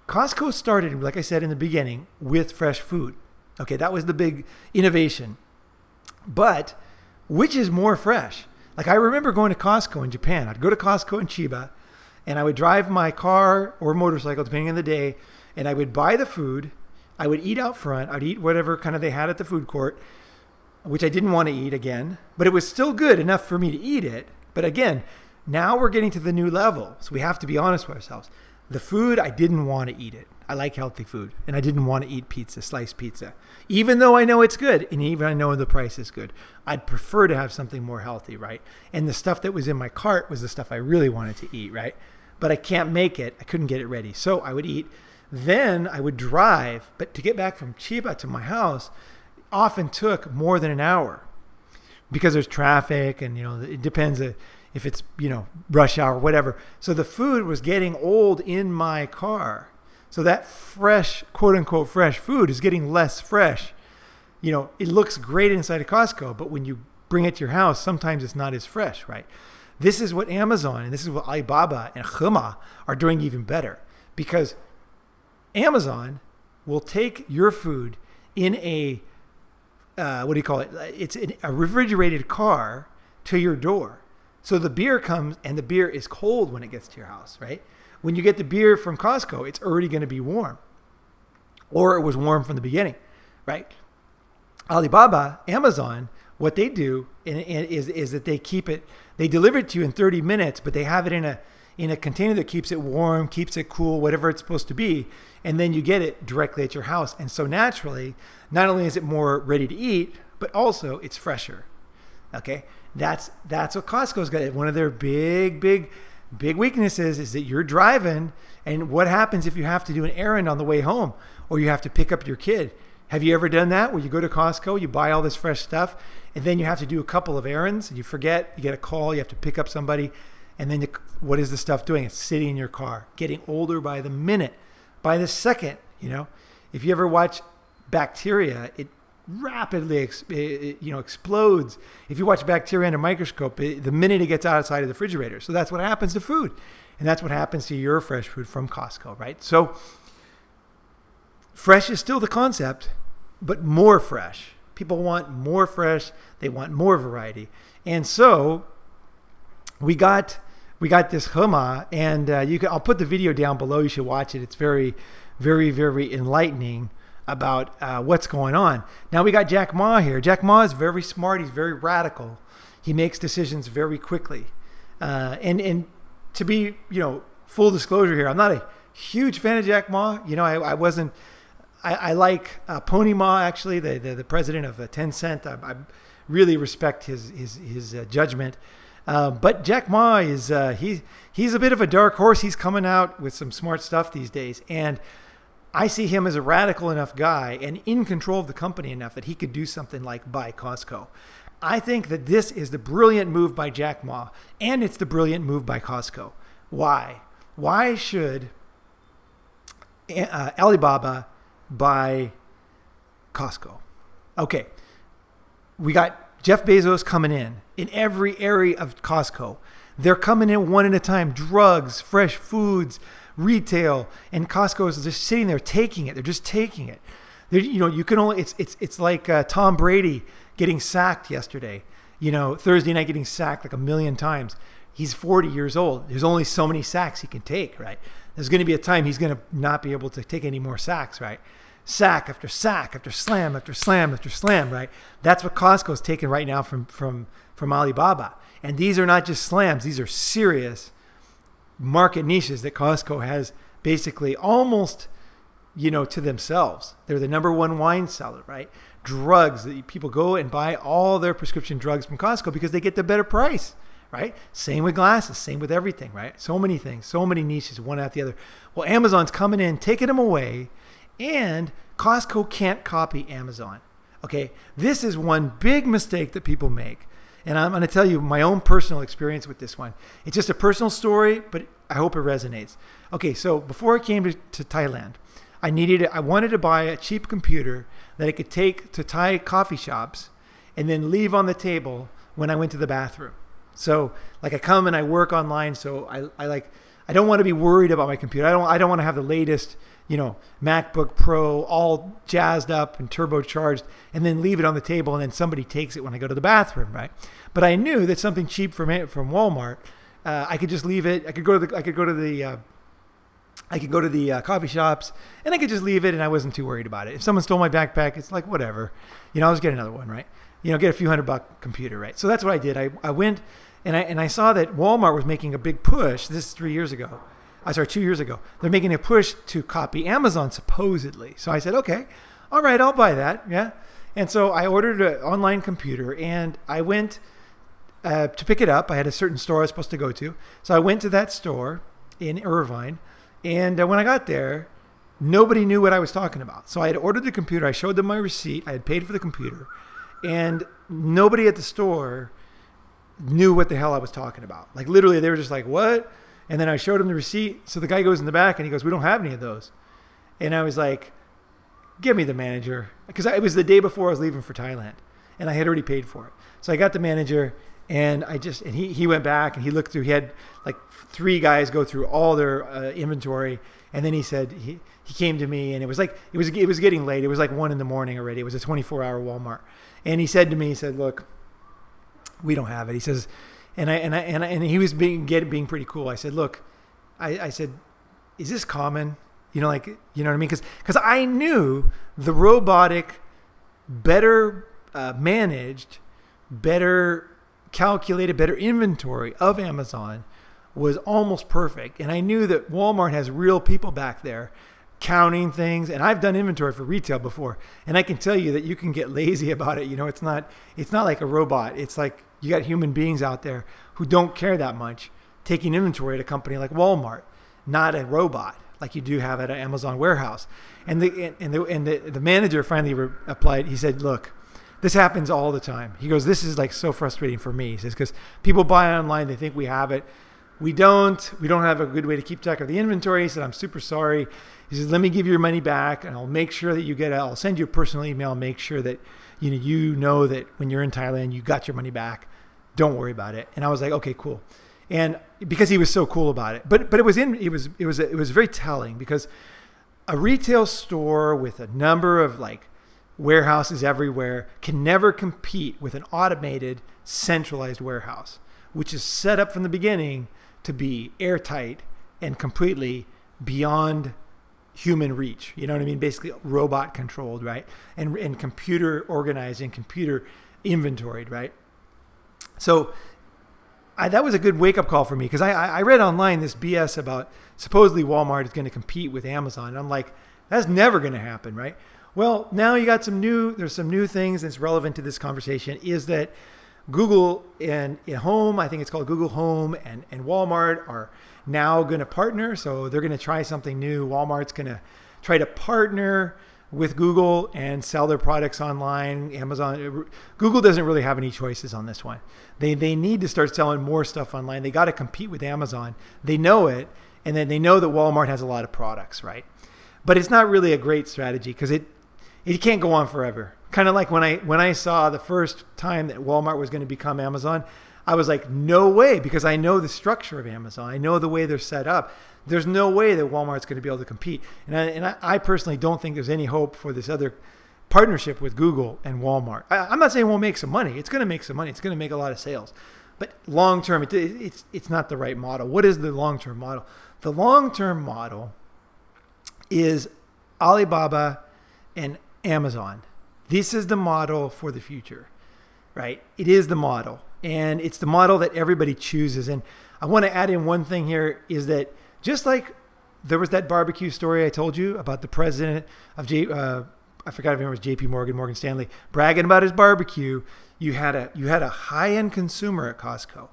Costco started, like I said in the beginning, with fresh food. Okay, that was the big innovation. But which is more fresh? Like I remember going to Costco in Japan. I'd go to Costco in Chiba and I would drive my car or motorcycle, depending on the day, and I would buy the food. I would eat out front. I'd eat whatever kind of they had at the food court, which I didn't want to eat again, but it was still good enough for me to eat it. But again, now we're getting to the new level. So we have to be honest with ourselves. The food, I didn't want to eat it. I like healthy food and I didn't want to eat pizza, sliced pizza, even though I know it's good. And even I know the price is good. I'd prefer to have something more healthy, right? And the stuff that was in my cart was the stuff I really wanted to eat, right? But I can't make it. I couldn't get it ready. So I would eat, then I would drive, but to get back from Chiba to my house often took more than an hour because there's traffic and, you know, it depends if it's, you know, rush hour or whatever. So the food was getting old in my car. So that fresh, quote unquote, fresh food is getting less fresh. You know, it looks great inside of Costco, but when you bring it to your house, sometimes it's not as fresh, right? This is what Amazon and this is what Alibaba and Hema are doing even better, because Amazon will take your food in a, uh, what do you call it? It's in a refrigerated car to your door. So the beer comes and the beer is cold when it gets to your house, right? When you get the beer from Costco, it's already going to be warm, or it was warm from the beginning, right? Alibaba, Amazon, what they do is, is that they keep it, they deliver it to you in thirty minutes, but they have it in a, in a container that keeps it warm, keeps it cool, whatever it's supposed to be. And then you get it directly at your house. And so naturally, not only is it more ready to eat, but also it's fresher. Okay. That's, that's what Costco's got. One of their big, big, Big weaknesses is that you're driving, and what happens if you have to do an errand on the way home or you have to pick up your kid? Have you ever done that where you go to Costco, you buy all this fresh stuff, and then you have to do a couple of errands and you forget, you get a call, you have to pick up somebody, and then you, what is the stuff doing? It's sitting in your car, getting older by the minute, by the second. You know, if you ever watch Bacteria, it rapidly, you know, explodes. If you watch bacteria under a microscope, it, the minute it gets outside of the refrigerator. So that's what happens to food. And that's what happens to your fresh food from Costco, right? So fresh is still the concept, but more fresh. People want more fresh. They want more variety. And so we got, we got this Hema, and uh, you can, I'll put the video down below. You should watch it. It's very, very, very enlightening about uh, what's going on. Now we got Jack Ma here. Jack Ma is very smart. He's very radical. He makes decisions very quickly. Uh, and, and to be, you know, full disclosure here, I'm not a huge fan of Jack Ma. You know, I, I wasn't, I, I like uh, Pony Ma, actually, the, the, the president of uh, Tencent. I, I really respect his, his, his uh, judgment. Uh, but Jack Ma is, uh, he, he's a bit of a dark horse. He's coming out with some smart stuff these days. And I see him as a radical enough guy and in control of the company enough that he could do something like buy Costco. I think that this is the brilliant move by Jack Ma, and it's the brilliant move by Costco. Why? Why should uh, Alibaba buy Costco? Okay, we got Jeff Bezos coming in in every area of Costco. They're coming in one at a time, drugs, fresh foods, retail, and Costco is just sitting there taking it. They're just taking it. They're, you know, you can only, it's, it's, it's like uh, Tom Brady getting sacked yesterday, you know, Thursday night getting sacked like a million times. He's forty years old. There's only so many sacks he can take, right? There's going to be a time he's going to not be able to take any more sacks, right? sack after sack after slam after slam after slam, right? That's what Costco's taking right now from from from Alibaba. And these are not just slams. These are serious market niches that Costco has basically almost, you know, to themselves. They're the number one wine seller, right? Drugs, that people go and buy all their prescription drugs from Costco because they get the better price, right? Same with glasses, same with everything, right? So many things, so many niches, one after the other. Well, Amazon's coming in, taking them away, and Costco can't copy Amazon, okay? This is one big mistake that people make. And I'm going to tell you my own personal experience with this one. It's just a personal story, but I hope it resonates. Okay, so before I came to, to Thailand, I needed, I wanted to buy a cheap computer that I could take to Thai coffee shops and then leave on the table when I went to the bathroom. So like I come and I work online, so I, I like, I don't want to be worried about my computer. I don't, I don't want to have the latest, you know, MacBook Pro all jazzed up and turbocharged and then leave it on the table and then somebody takes it when I go to the bathroom, right? But I knew that something cheap from from Walmart, uh, I could just leave it. I could go to the, I could go to the, uh, I could go to the uh, coffee shops and I could just leave it and I wasn't too worried about it. If someone stole my backpack, it's like, whatever. You know, I'll just get another one, right? You know, get a few hundred buck computer, right? So that's what I did. I, I went and I, and I saw that Walmart was making a big push. This is three years ago. I sorry, two years ago. They're making a push to copy Amazon, supposedly. So I said, okay, all right, I'll buy that, yeah? And so I ordered an online computer and I went uh, to pick it up. I had a certain store I was supposed to go to. So I went to that store in Irvine. And when I got there, nobody knew what I was talking about. So I had ordered the computer. I showed them my receipt. I had paid for the computer. And nobody at the store knew what the hell I was talking about. Like, literally, they were just like, what? And then I showed them the receipt. So the guy goes in the back and he goes, we don't have any of those. And I was like, give me the manager. Because it was the day before I was leaving for Thailand. And I had already paid for it. So I got the manager. And I just, and he, he went back and he looked through, he had like three guys go through all their uh, inventory. And then he said, he, he came to me and it was like, it was, it was getting late. It was like one in the morning already. It was a twenty-four hour Walmart. And he said to me, he said, look, we don't have it. He says, and I, and I, and, I, and he was being, get, being pretty cool. I said, look, I, I said, is this common? You know, like, you know what I mean? Cause, cause I knew the robotic, better uh, managed, better calculated, better inventory of Amazon was almost perfect. And I knew that Walmart has real people back there counting things. And I've done inventory for retail before. And I can tell you that you can get lazy about it. You know, it's not, it's not like a robot. It's like you got human beings out there who don't care that much taking inventory at a company like Walmart, not a robot like you do have at an Amazon warehouse. And the, and the, and the, the manager finally replied. He said, look, this happens all the time. He goes, this is like so frustrating for me. He says, because people buy online, they think we have it. We don't. We don't have a good way to keep track of the inventory. He said, I'm super sorry. He says, let me give your money back and I'll make sure that you get it. I'll send you a personal email. Make sure that you know, you know that when you're in Thailand, you got your money back. Don't worry about it. And I was like, okay, cool. And because he was so cool about it, but, but it was in, it was, it was, it was very telling because a retail store with a number of like warehouses everywhere can never compete with an automated centralized warehouse, which is set up from the beginning to be airtight and completely beyond human reach. You know what I mean? Basically robot controlled, right? And, and computer organized and computer inventoried, right? So I, that was a good wake up call for me because I, I read online this B S about supposedly Walmart is going to compete with Amazon. And I'm like, that's never going to happen, right? Well, now you got some new, there's some new things that's relevant to this conversation is that Google and, and Home, I think it's called Google Home and, and Walmart are now going to partner. So they're going to try something new. Walmart's going to try to partner with Google and sell their products online. Amazon, Google doesn't really have any choices on this one. They, they need to start selling more stuff online. They got to compete with Amazon. They know it. And then they know that Walmart has a lot of products, right? But it's not really a great strategy because it, it can't go on forever. Kind of like when I when I saw the first time that Walmart was going to become Amazon, I was like, no way, because I know the structure of Amazon. I know the way they're set up. There's no way that Walmart's going to be able to compete. And I, and I, I personally don't think there's any hope for this other partnership with Google and Walmart. I, I'm not saying we'll make some money. It's going to make some money. It's going to make a lot of sales. But long term, it, it, it's, it's not the right model. What is the long-term model? The long-term model is Alibaba and Amazon. This is the model for the future, right? It is the model, and it's the model that everybody chooses. And I want to add in one thing here is that just like there was that barbecue story I told you about the president of J, uh, I forgot if it was J P. Morgan, Morgan Stanley, bragging about his barbecue. You had a you had a high-end consumer at Costco.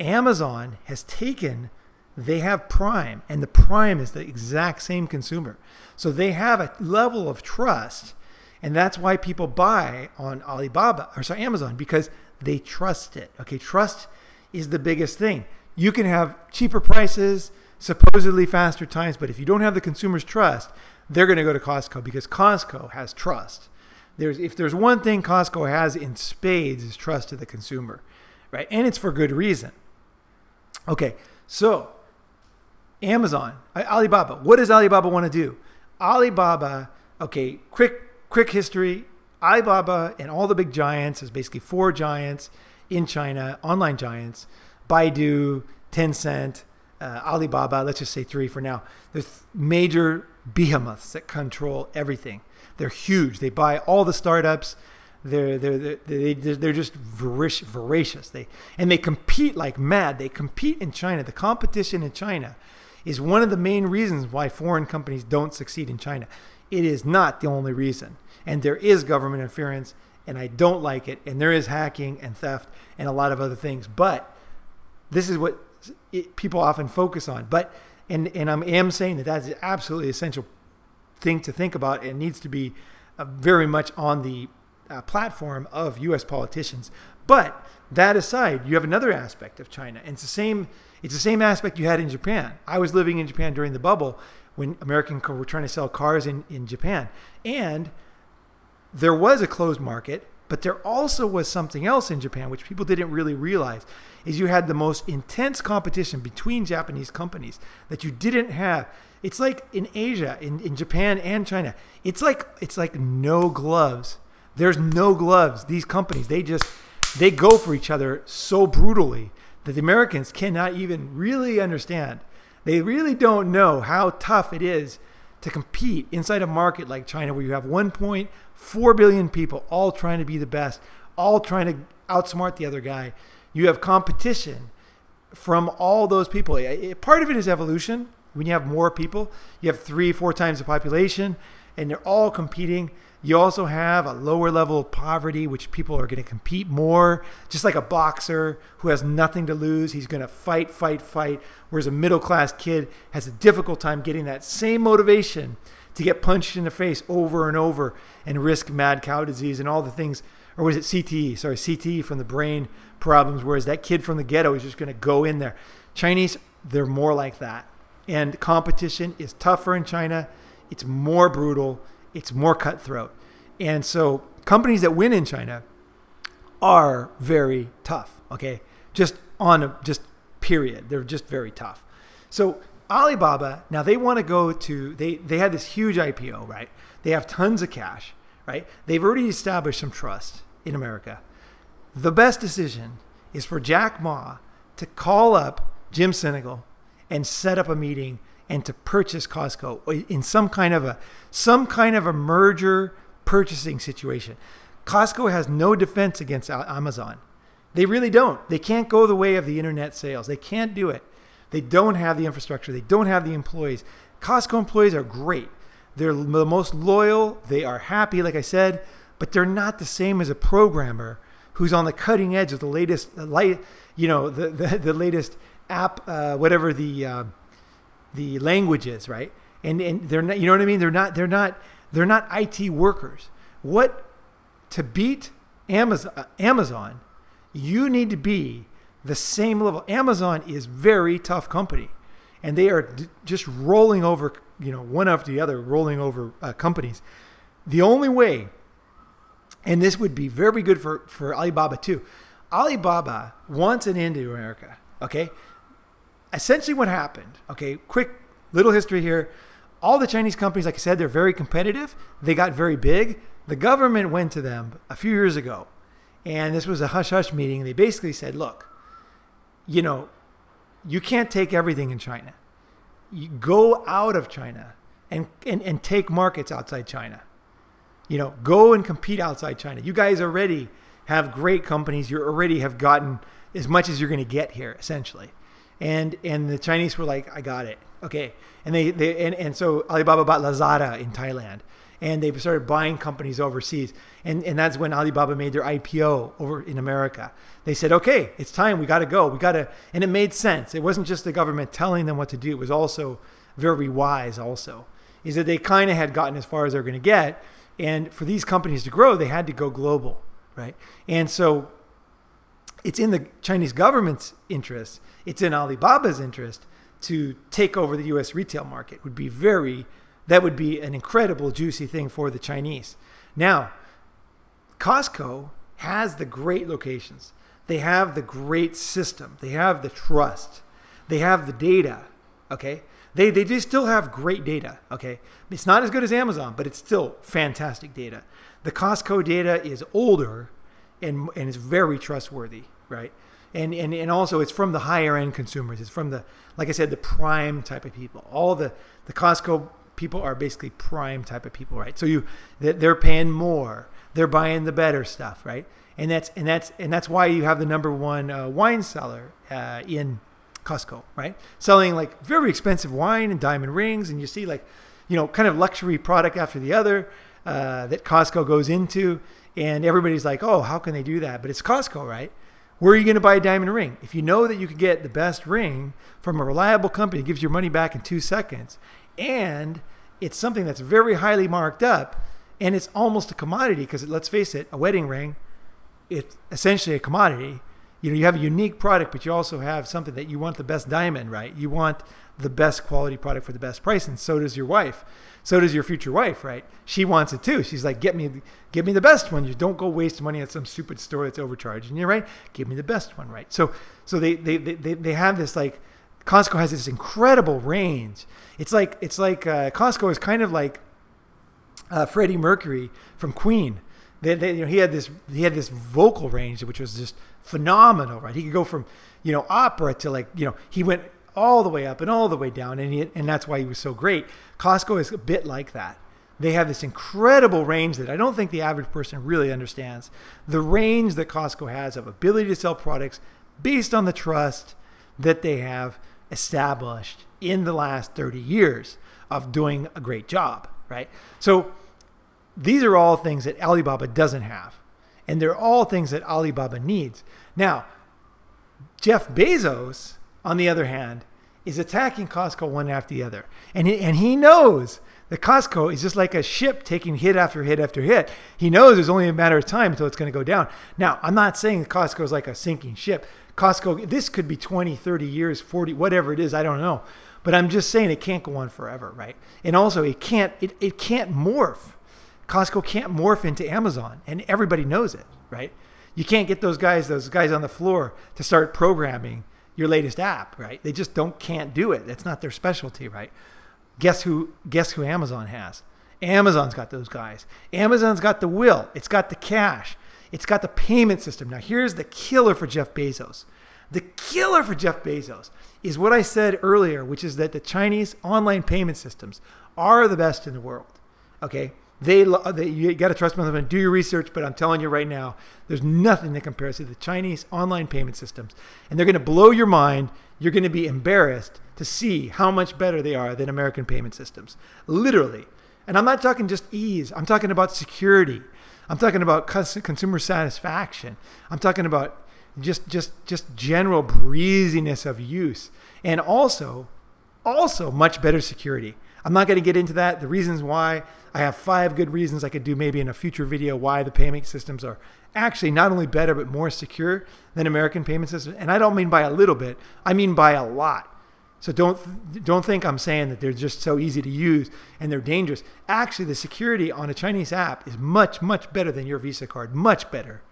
Amazon has taken, they have Prime, and the Prime is the exact same consumer. So they have a level of trust, and that's why people buy on Alibaba, or sorry, Amazon, because they trust it. Okay, trust is the biggest thing. You can have cheaper prices, supposedly faster times, but if you don't have the consumer's trust, they're going to go to Costco because Costco has trust. There's, if there's one thing Costco has in spades is trust to the consumer, right? And it's for good reason. Okay, so Amazon, Alibaba. What does Alibaba want to do? Alibaba, okay, quick quick history. Alibaba and all the big giants is basically four giants in China, online giants, Baidu, Tencent, uh, Alibaba, let's just say three for now. There's major behemoths that control everything. They're huge. They buy all the startups. They're, they're, they're, they, they're just voracious. They, and they compete like mad. They compete in China. The competition in China is one of the main reasons why foreign companies don't succeed in China. It is not the only reason. And there is government interference, and I don't like it. And there is hacking and theft and a lot of other things. But this is what it, people often focus on. But and, and I am saying that that's absolutely essential thing to think about. It needs to be uh, very much on the uh, platform of U S politicians. But that aside, you have another aspect of China, and it's the same. It's the same aspect you had in Japan. I was living in Japan during the bubble when Americans were trying to sell cars in in Japan, and there was a closed market. But there also was something else in Japan, which people didn't really realize, is you had the most intense competition between Japanese companies that you didn't have. It's like in Asia, in, in Japan and China, it's like it's like no gloves. There's no gloves. These companies, they just, they go for each other so brutally that the Americans cannot even really understand. They really don't know how tough it is to compete inside a market like China where you have one point four billion people all trying to be the best, all trying to outsmart the other guy. You have competition from all those people. Part of it is evolution. When you have more people, you have three, four times the population, and they're all competing. You also have a lower level of poverty, which people are going to compete more, just like a boxer who has nothing to lose. He's going to fight, fight, fight, whereas a middle-class kid has a difficult time getting that same motivation to get punched in the face over and over and risk mad cow disease and all the things, or was it C T E? Sorry, C T E from the brain problems, whereas that kid from the ghetto is just going to go in there. Chinese, they're more like that. And competition is tougher in China. It's more brutal. It's more cutthroat. And so companies that win in China are very tough, okay? Just on a, just period. They're just very tough. So Alibaba, now they want to go to, they, they had this huge I P O, right? They have tons of cash, right? They've already established some trust in America. The best decision is for Jack Ma to call up Jim Sinegal and set up a meeting and to purchase Costco in some kind of a, some kind of a merger purchasing situation. Costco has no defense against Amazon. They really don't. They can't go the way of the internet sales. They can't do it. They don't have the infrastructure. They don't have the employees. Costco employees are great. They're the most loyal. They are happy, like I said, but they're not the same as a programmer who's on the cutting edge of the latest, the light, you know, the, the, the latest app, uh, whatever the, uh, the language is, right? And, and they're not, you know what I mean? They're not, they're not, they're not I T workers. What to beat Amazon, Amazon, you need to be the same level. Amazon is very tough company, and they are d just rolling over, you know, one after the other, rolling over uh, companies. The only way, and this would be very good for, for Alibaba too. Alibaba wants an end to America. Okay. Essentially what happened. Okay. Quick little history here. All the Chinese companies, like I said, they're very competitive. They got very big. The government went to them a few years ago, and this was a hush hush meeting. They basically said, look, you know, you can't take everything in China. You go out of China and, and, and take markets outside China. You know, go and compete outside China. You guys already have great companies. You already have gotten as much as you're going to get here, essentially. And and the Chinese were like, I got it. Okay. And they, they and, and so Alibaba bought Lazada in Thailand. And they started buying companies overseas. And, and that's when Alibaba made their I P O over in America. They said, okay, it's time. We got to go. We got to. And it made sense. It wasn't just the government telling them what to do. It was also very wise also. Is that they kind of had gotten as far as they were going to get. And for these companies to grow, they had to go global, right? And so it's in the Chinese government's interest. It's in Alibaba's interest to take over the U S retail market. It would be very... That would be an incredible, juicy thing for the Chinese. Now, Costco has the great locations. They have the great system. They have the trust. They have the data, okay? They, they do still have great data, okay? It's not as good as Amazon, but it's still fantastic data. The Costco data is older and, and is very trustworthy, right? And, and and also it's from the higher end consumers. It's from the, like I said, the prime type of people. All the, the Costco... people are basically prime type of people, right? So you, they're paying more, they're buying the better stuff, right? And that's and that's and that's why you have the number one uh, wine seller uh, in Costco, right? Selling like very expensive wine and diamond rings, and you see like, you know, kind of luxury product after the other uh, that Costco goes into, and everybody's like, oh, how can they do that? But it's Costco, right? Where are you going to buy a diamond ring? If you know that you could get the best ring from a reliable company that gives your money back in two seconds, and it's something that's very highly marked up, and it's almost a commodity because, let's face it, a wedding ring, it's essentially a commodity. You know, you have a unique product, but you also have something that you want the best diamond, right? You want the best quality product for the best price, and so does your wife. So does your future wife, right? She wants it too. She's like, get me, get me the best one. You don't go waste money at some stupid store that's overcharged. And you're right, give me the best one, right? So, so they they they they have this like. Costco has this incredible range. It's like it's like uh, Costco is kind of like uh, Freddie Mercury from Queen. They, they, you know, he had this he had this vocal range which was just phenomenal, right? He could go from, you know, opera to like, you know, he went all the way up and all the way down, and he, and that's why he was so great. Costco is a bit like that. They have this incredible range that I don't think the average person really understands. The range that Costco has of ability to sell products based on the trust that they have established in the last thirty years of doing a great job, right? So these are all things that Alibaba doesn't have, and they're all things that Alibaba needs. Now, Jeff Bezos, on the other hand, is attacking Costco one after the other, and he, and he knows that Costco is just like a ship taking hit after hit after hit. He knows it's only a matter of time until it's going to go down. Now, I'm not saying that Costco is like a sinking ship. Costco, this could be twenty, thirty years, forty, whatever it is, I don't know. But I'm just saying it can't go on forever, right? And also it can't, it, it can't morph. Costco can't morph into Amazon, and everybody knows it, right? You can't get those guys, those guys on the floor to start programming your latest app, right? They just don't, can't do it. That's not their specialty, right? Guess who, guess who Amazon has? Amazon's got those guys. Amazon's got the will. It's got the cash. It's got the payment system. Now, here's the killer for Jeff Bezos. The killer for Jeff Bezos is what I said earlier, which is that the Chinese online payment systems are the best in the world, okay? They, they you got to trust them and do your research, but I'm telling you right now, there's nothing that compares to the Chinese online payment systems. And they're going to blow your mind. You're going to be embarrassed to see how much better they are than American payment systems, literally. And I'm not talking just ease. I'm talking about security. I'm talking about consumer satisfaction. I'm talking about just just just general breeziness of use, and also also much better security. I'm not going to get into that. The reasons why, I have five good reasons I could do maybe in a future video why the payment systems are actually not only better but more secure than American payment systems. And I don't mean by a little bit. I mean by a lot. So don't, don't think I'm saying that they're just so easy to use and they're dangerous. Actually, the security on a Chinese app is much, much better than your Visa card, much better.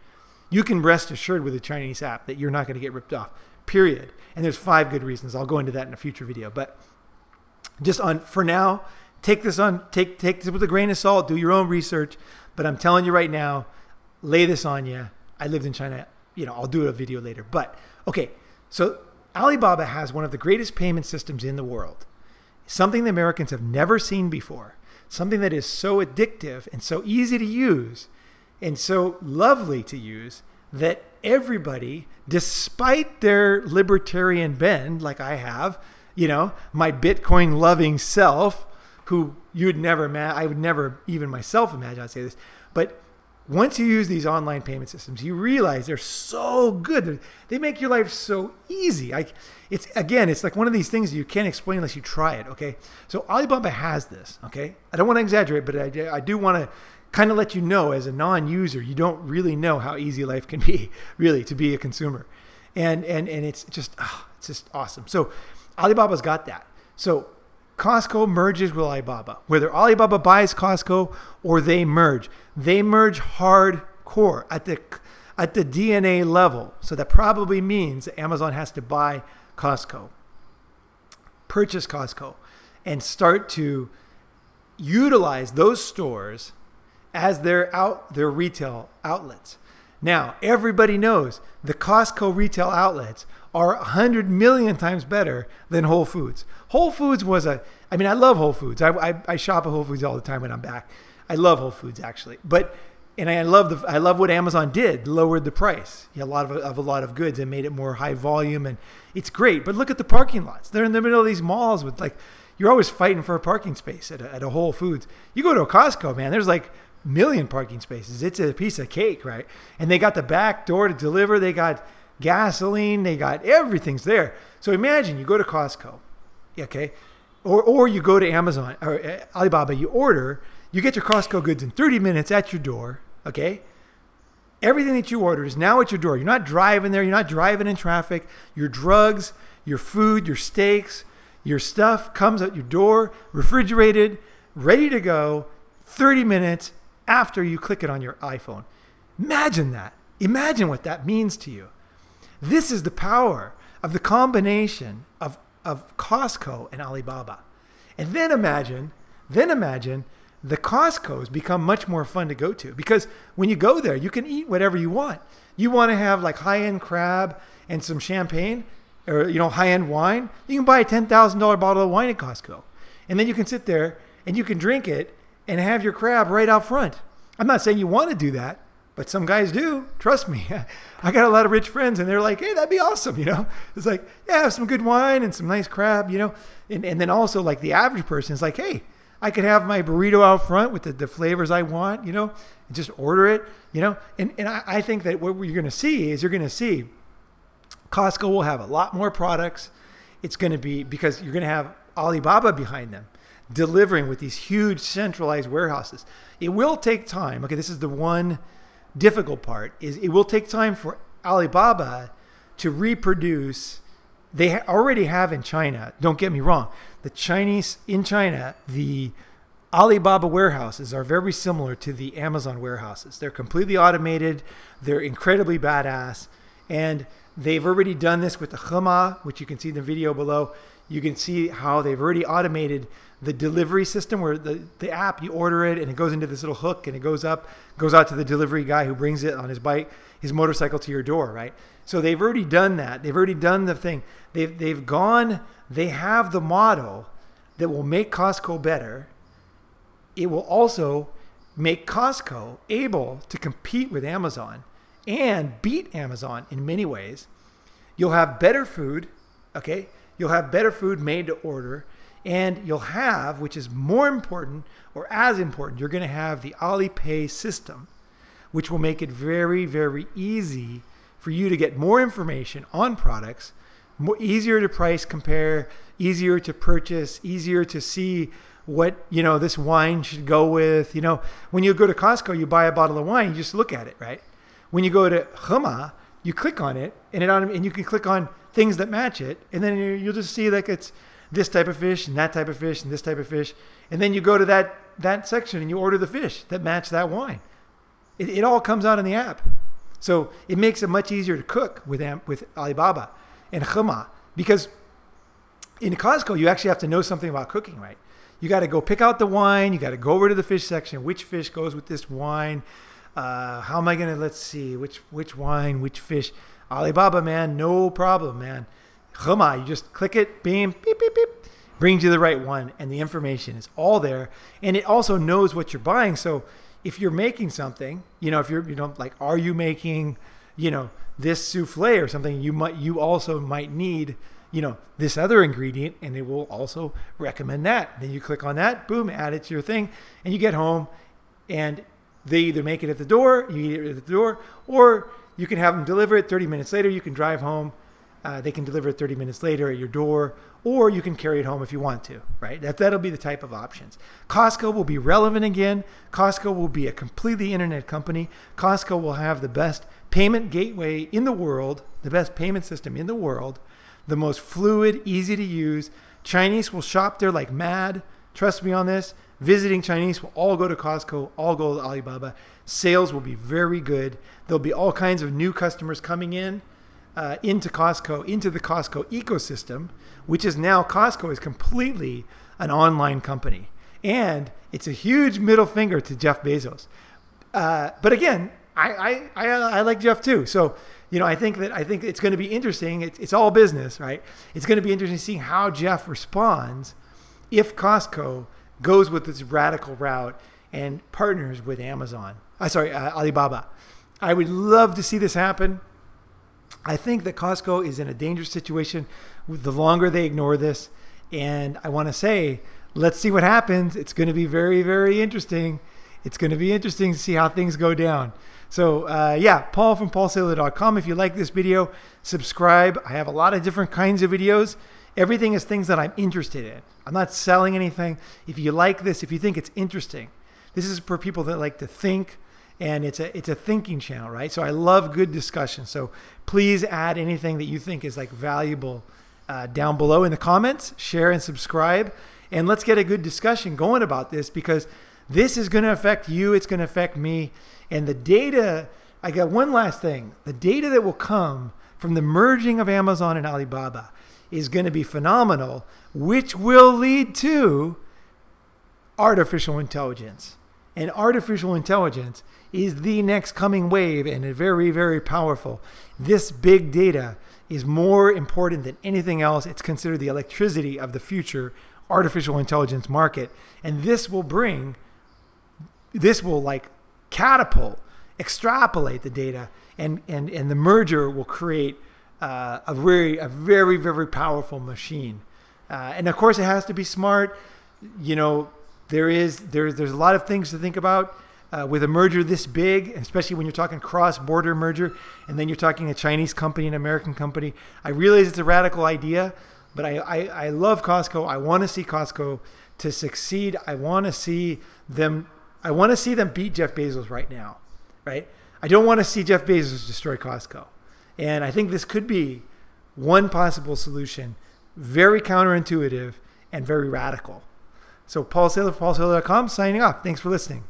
You can rest assured with a Chinese app that you're not going to get ripped off, period. And there's five good reasons. I'll go into that in a future video. But just on for now, take this on, take, take this with a grain of salt, do your own research. But I'm telling you right now, lay this on you. I lived in China. You know, I'll do a video later. But, okay, so... Alibaba has one of the greatest payment systems in the world. something the Americans have never seen before, something that is so addictive and so easy to use and so lovely to use that everybody, despite their libertarian bend, like I have, you know, my Bitcoin loving self, who you'd never, I would never even myself imagine I'd say this, but once you use these online payment systems, you realize they're so good. They make your life so easy. Like it's, again, it's like one of these things you can't explain unless you try it, okay? So Alibaba has this, okay? I don't want to exaggerate, but I, I do want to kind of let you know, as a non-user, you don't really know how easy life can be, really, to be a consumer. And, and, and it's, just, oh, it's just awesome. So Alibaba's got that. So Costco merges with Alibaba. Whether Alibaba buys Costco or they merge, they merge hardcore at the, at the D N A level. So that probably means that Amazon has to buy Costco, purchase Costco, and start to utilize those stores as their out their retail outlets. Now, everybody knows the Costco retail outlets are one hundred million times better than Whole Foods. Whole Foods was a, I mean, I love Whole Foods. I, I, I shop at Whole Foods all the time when I'm back. I love Whole Foods, actually. But, and I love, the, I love what Amazon did, lowered the price a lot of, of a lot of goods and made it more high volume. And it's great. But look at the parking lots. They're in the middle of these malls with like, you're always fighting for a parking space at a, at a Whole Foods. You go to a Costco, man, there's like, million parking spaces. It's a piece of cake, right? And they got the back door to deliver. They got gasoline. They got everything's there. So imagine you go to Costco, okay? Or, or you go to Amazon or Alibaba, you order, you get your Costco goods in thirty minutes at your door, okay? Everything that you ordered is now at your door. You're not driving there. You're not driving in traffic. Your drugs, your food, your steaks, your stuff comes at your door, refrigerated, ready to go, thirty minutes, after you click it on your iPhone. Imagine that. Imagine what that means to you. This is the power of the combination of, of Costco and Alibaba. And then imagine, then imagine the Costcos become much more fun to go to, because when you go there, you can eat whatever you want. You want to have like high-end crab and some champagne, or you know, high-end wine. You can buy a ten thousand dollar bottle of wine at Costco. And then you can sit there and you can drink it and have your crab right out front. I'm not saying you want to do that, but some guys do. Trust me. I got a lot of rich friends and they're like, hey, that'd be awesome. You know, it's like, yeah, have some good wine and some nice crab, you know? And, and then also like the average person is like, hey, I could have my burrito out front with the, the flavors I want, you know, and just order it, you know? And, and I, I think that what you're going to see is you're going to see Costco will have a lot more products. It's going to be because you're going to have Alibaba behind them, delivering with these huge centralized warehouses. It will take time. Okay, this is the one difficult part, is it will take time for Alibaba to reproduce. They already have in China, don't get me wrong. The Chinese, in China, the Alibaba warehouses are very similar to the Amazon warehouses. They're completely automated. They're incredibly badass. And they've already done this with the Hema, which you can see in the video below. You can see how they've already automated the delivery system, where the, the app, you order it and it goes into this little hook and it goes up, goes out to the delivery guy who brings it on his bike, his motorcycle to your door, right? So they've already done that. They've already done the thing. They've, they've gone, they have the model that will make Costco better. It will also make Costco able to compete with Amazon and beat Amazon in many ways. You'll have better food, okay? You'll have better food made to order, and you'll have, which is more important or as important, you're going to have the Alipay system, which will make it very, very easy for you to get more information on products, more easier to price compare, easier to purchase, easier to see what, you know, this wine should go with. You know, when you go to Costco, you buy a bottle of wine, you just look at it, right? When you go to Hema, you click on it, and it and you can click on things that match it, and then you'll just see like it's this type of fish and that type of fish and this type of fish, and then you go to that that section and you order the fish that match that wine. It, it all comes out in the app, so it makes it much easier to cook with with Alibaba and Hema, because in Costco you actually have to know something about cooking, right? You got to go pick out the wine, you got to go over to the fish section, which fish goes with this wine. Uh, how am I gonna? Let's see which which wine, which fish. Alibaba, man, no problem, man. Hema, you just click it, beam, beep, beep, beep, brings you the right one, and the information is all there. And it also knows what you're buying. So if you're making something, you know, if you're, you know, like, are you making, you know, this souffle or something, you might, you also might need, you know, this other ingredient, and it will also recommend that. Then you click on that, boom, add it to your thing, and you get home, and they either make it at the door, you eat it at the door, or you can have them deliver it thirty minutes later. You can drive home. Uh, they can deliver it thirty minutes later at your door, or you can carry it home if you want to, right? That, that'll be the type of options. Costco will be relevant again. Costco will be a completely internet company. Costco will have the best payment gateway in the world, the best payment system in the world, the most fluid, easy to use. Chinese will shop there like mad. Trust me on this. Visiting Chinese will all go to Costco, all go to Alibaba. Sales will be very good. There'll be all kinds of new customers coming in, uh, into Costco, into the Costco ecosystem, which is now Costco is completely an online company. And it's a huge middle finger to Jeff Bezos. Uh, but again, I, I, I, I like Jeff too. So, you know, I think that I think it's going to be interesting. It's, it's all business, right? It's going to be interesting seeing how Jeff responds if Costco goes with this radical route and partners with Amazon. I sorry, uh, Alibaba. I would love to see this happen. I think that Costco is in a dangerous situation the longer they ignore this. And I want to say, let's see what happens. It's going to be very, very interesting. It's going to be interesting to see how things go down. So uh, yeah, Paul from Paul Salo dot com. If you like this video, subscribe. I have a lot of different kinds of videos. Everything is things that I'm interested in. I'm not selling anything. If you like this, if you think it's interesting, this is for people that like to think, and it's a, it's a thinking channel, right? So I love good discussion. So please add anything that you think is like valuable uh, down below in the comments, share and subscribe. And let's get a good discussion going about this, because this is going to affect you. It's going to affect me. And the data, I got one last thing. The data that will come from the merging of Amazon and Alibaba is going to be phenomenal, which will lead to artificial intelligence. And artificial intelligence is the next coming wave, and a very, very powerful. This big data is more important than anything else. It's considered the electricity of the future artificial intelligence market. And this will bring, this will like catapult, extrapolate the data, and, and, and the merger will create Uh, a very, a very, very powerful machine, uh, and of course it has to be smart. You know, there is there's there's a lot of things to think about uh, with a merger this big, especially when you're talking cross-border merger, and then you're talking a Chinese company and an American company. I realize it's a radical idea, but I I, I love Costco. I want to see Costco to succeed. I want to see them. I want to see them beat Jeff Bezos right now, right? I don't want to see Jeff Bezos destroy Costco. And I think this could be one possible solution, very counterintuitive and very radical. So Paul Salo, Paul Salo dot com, signing off. Thanks for listening.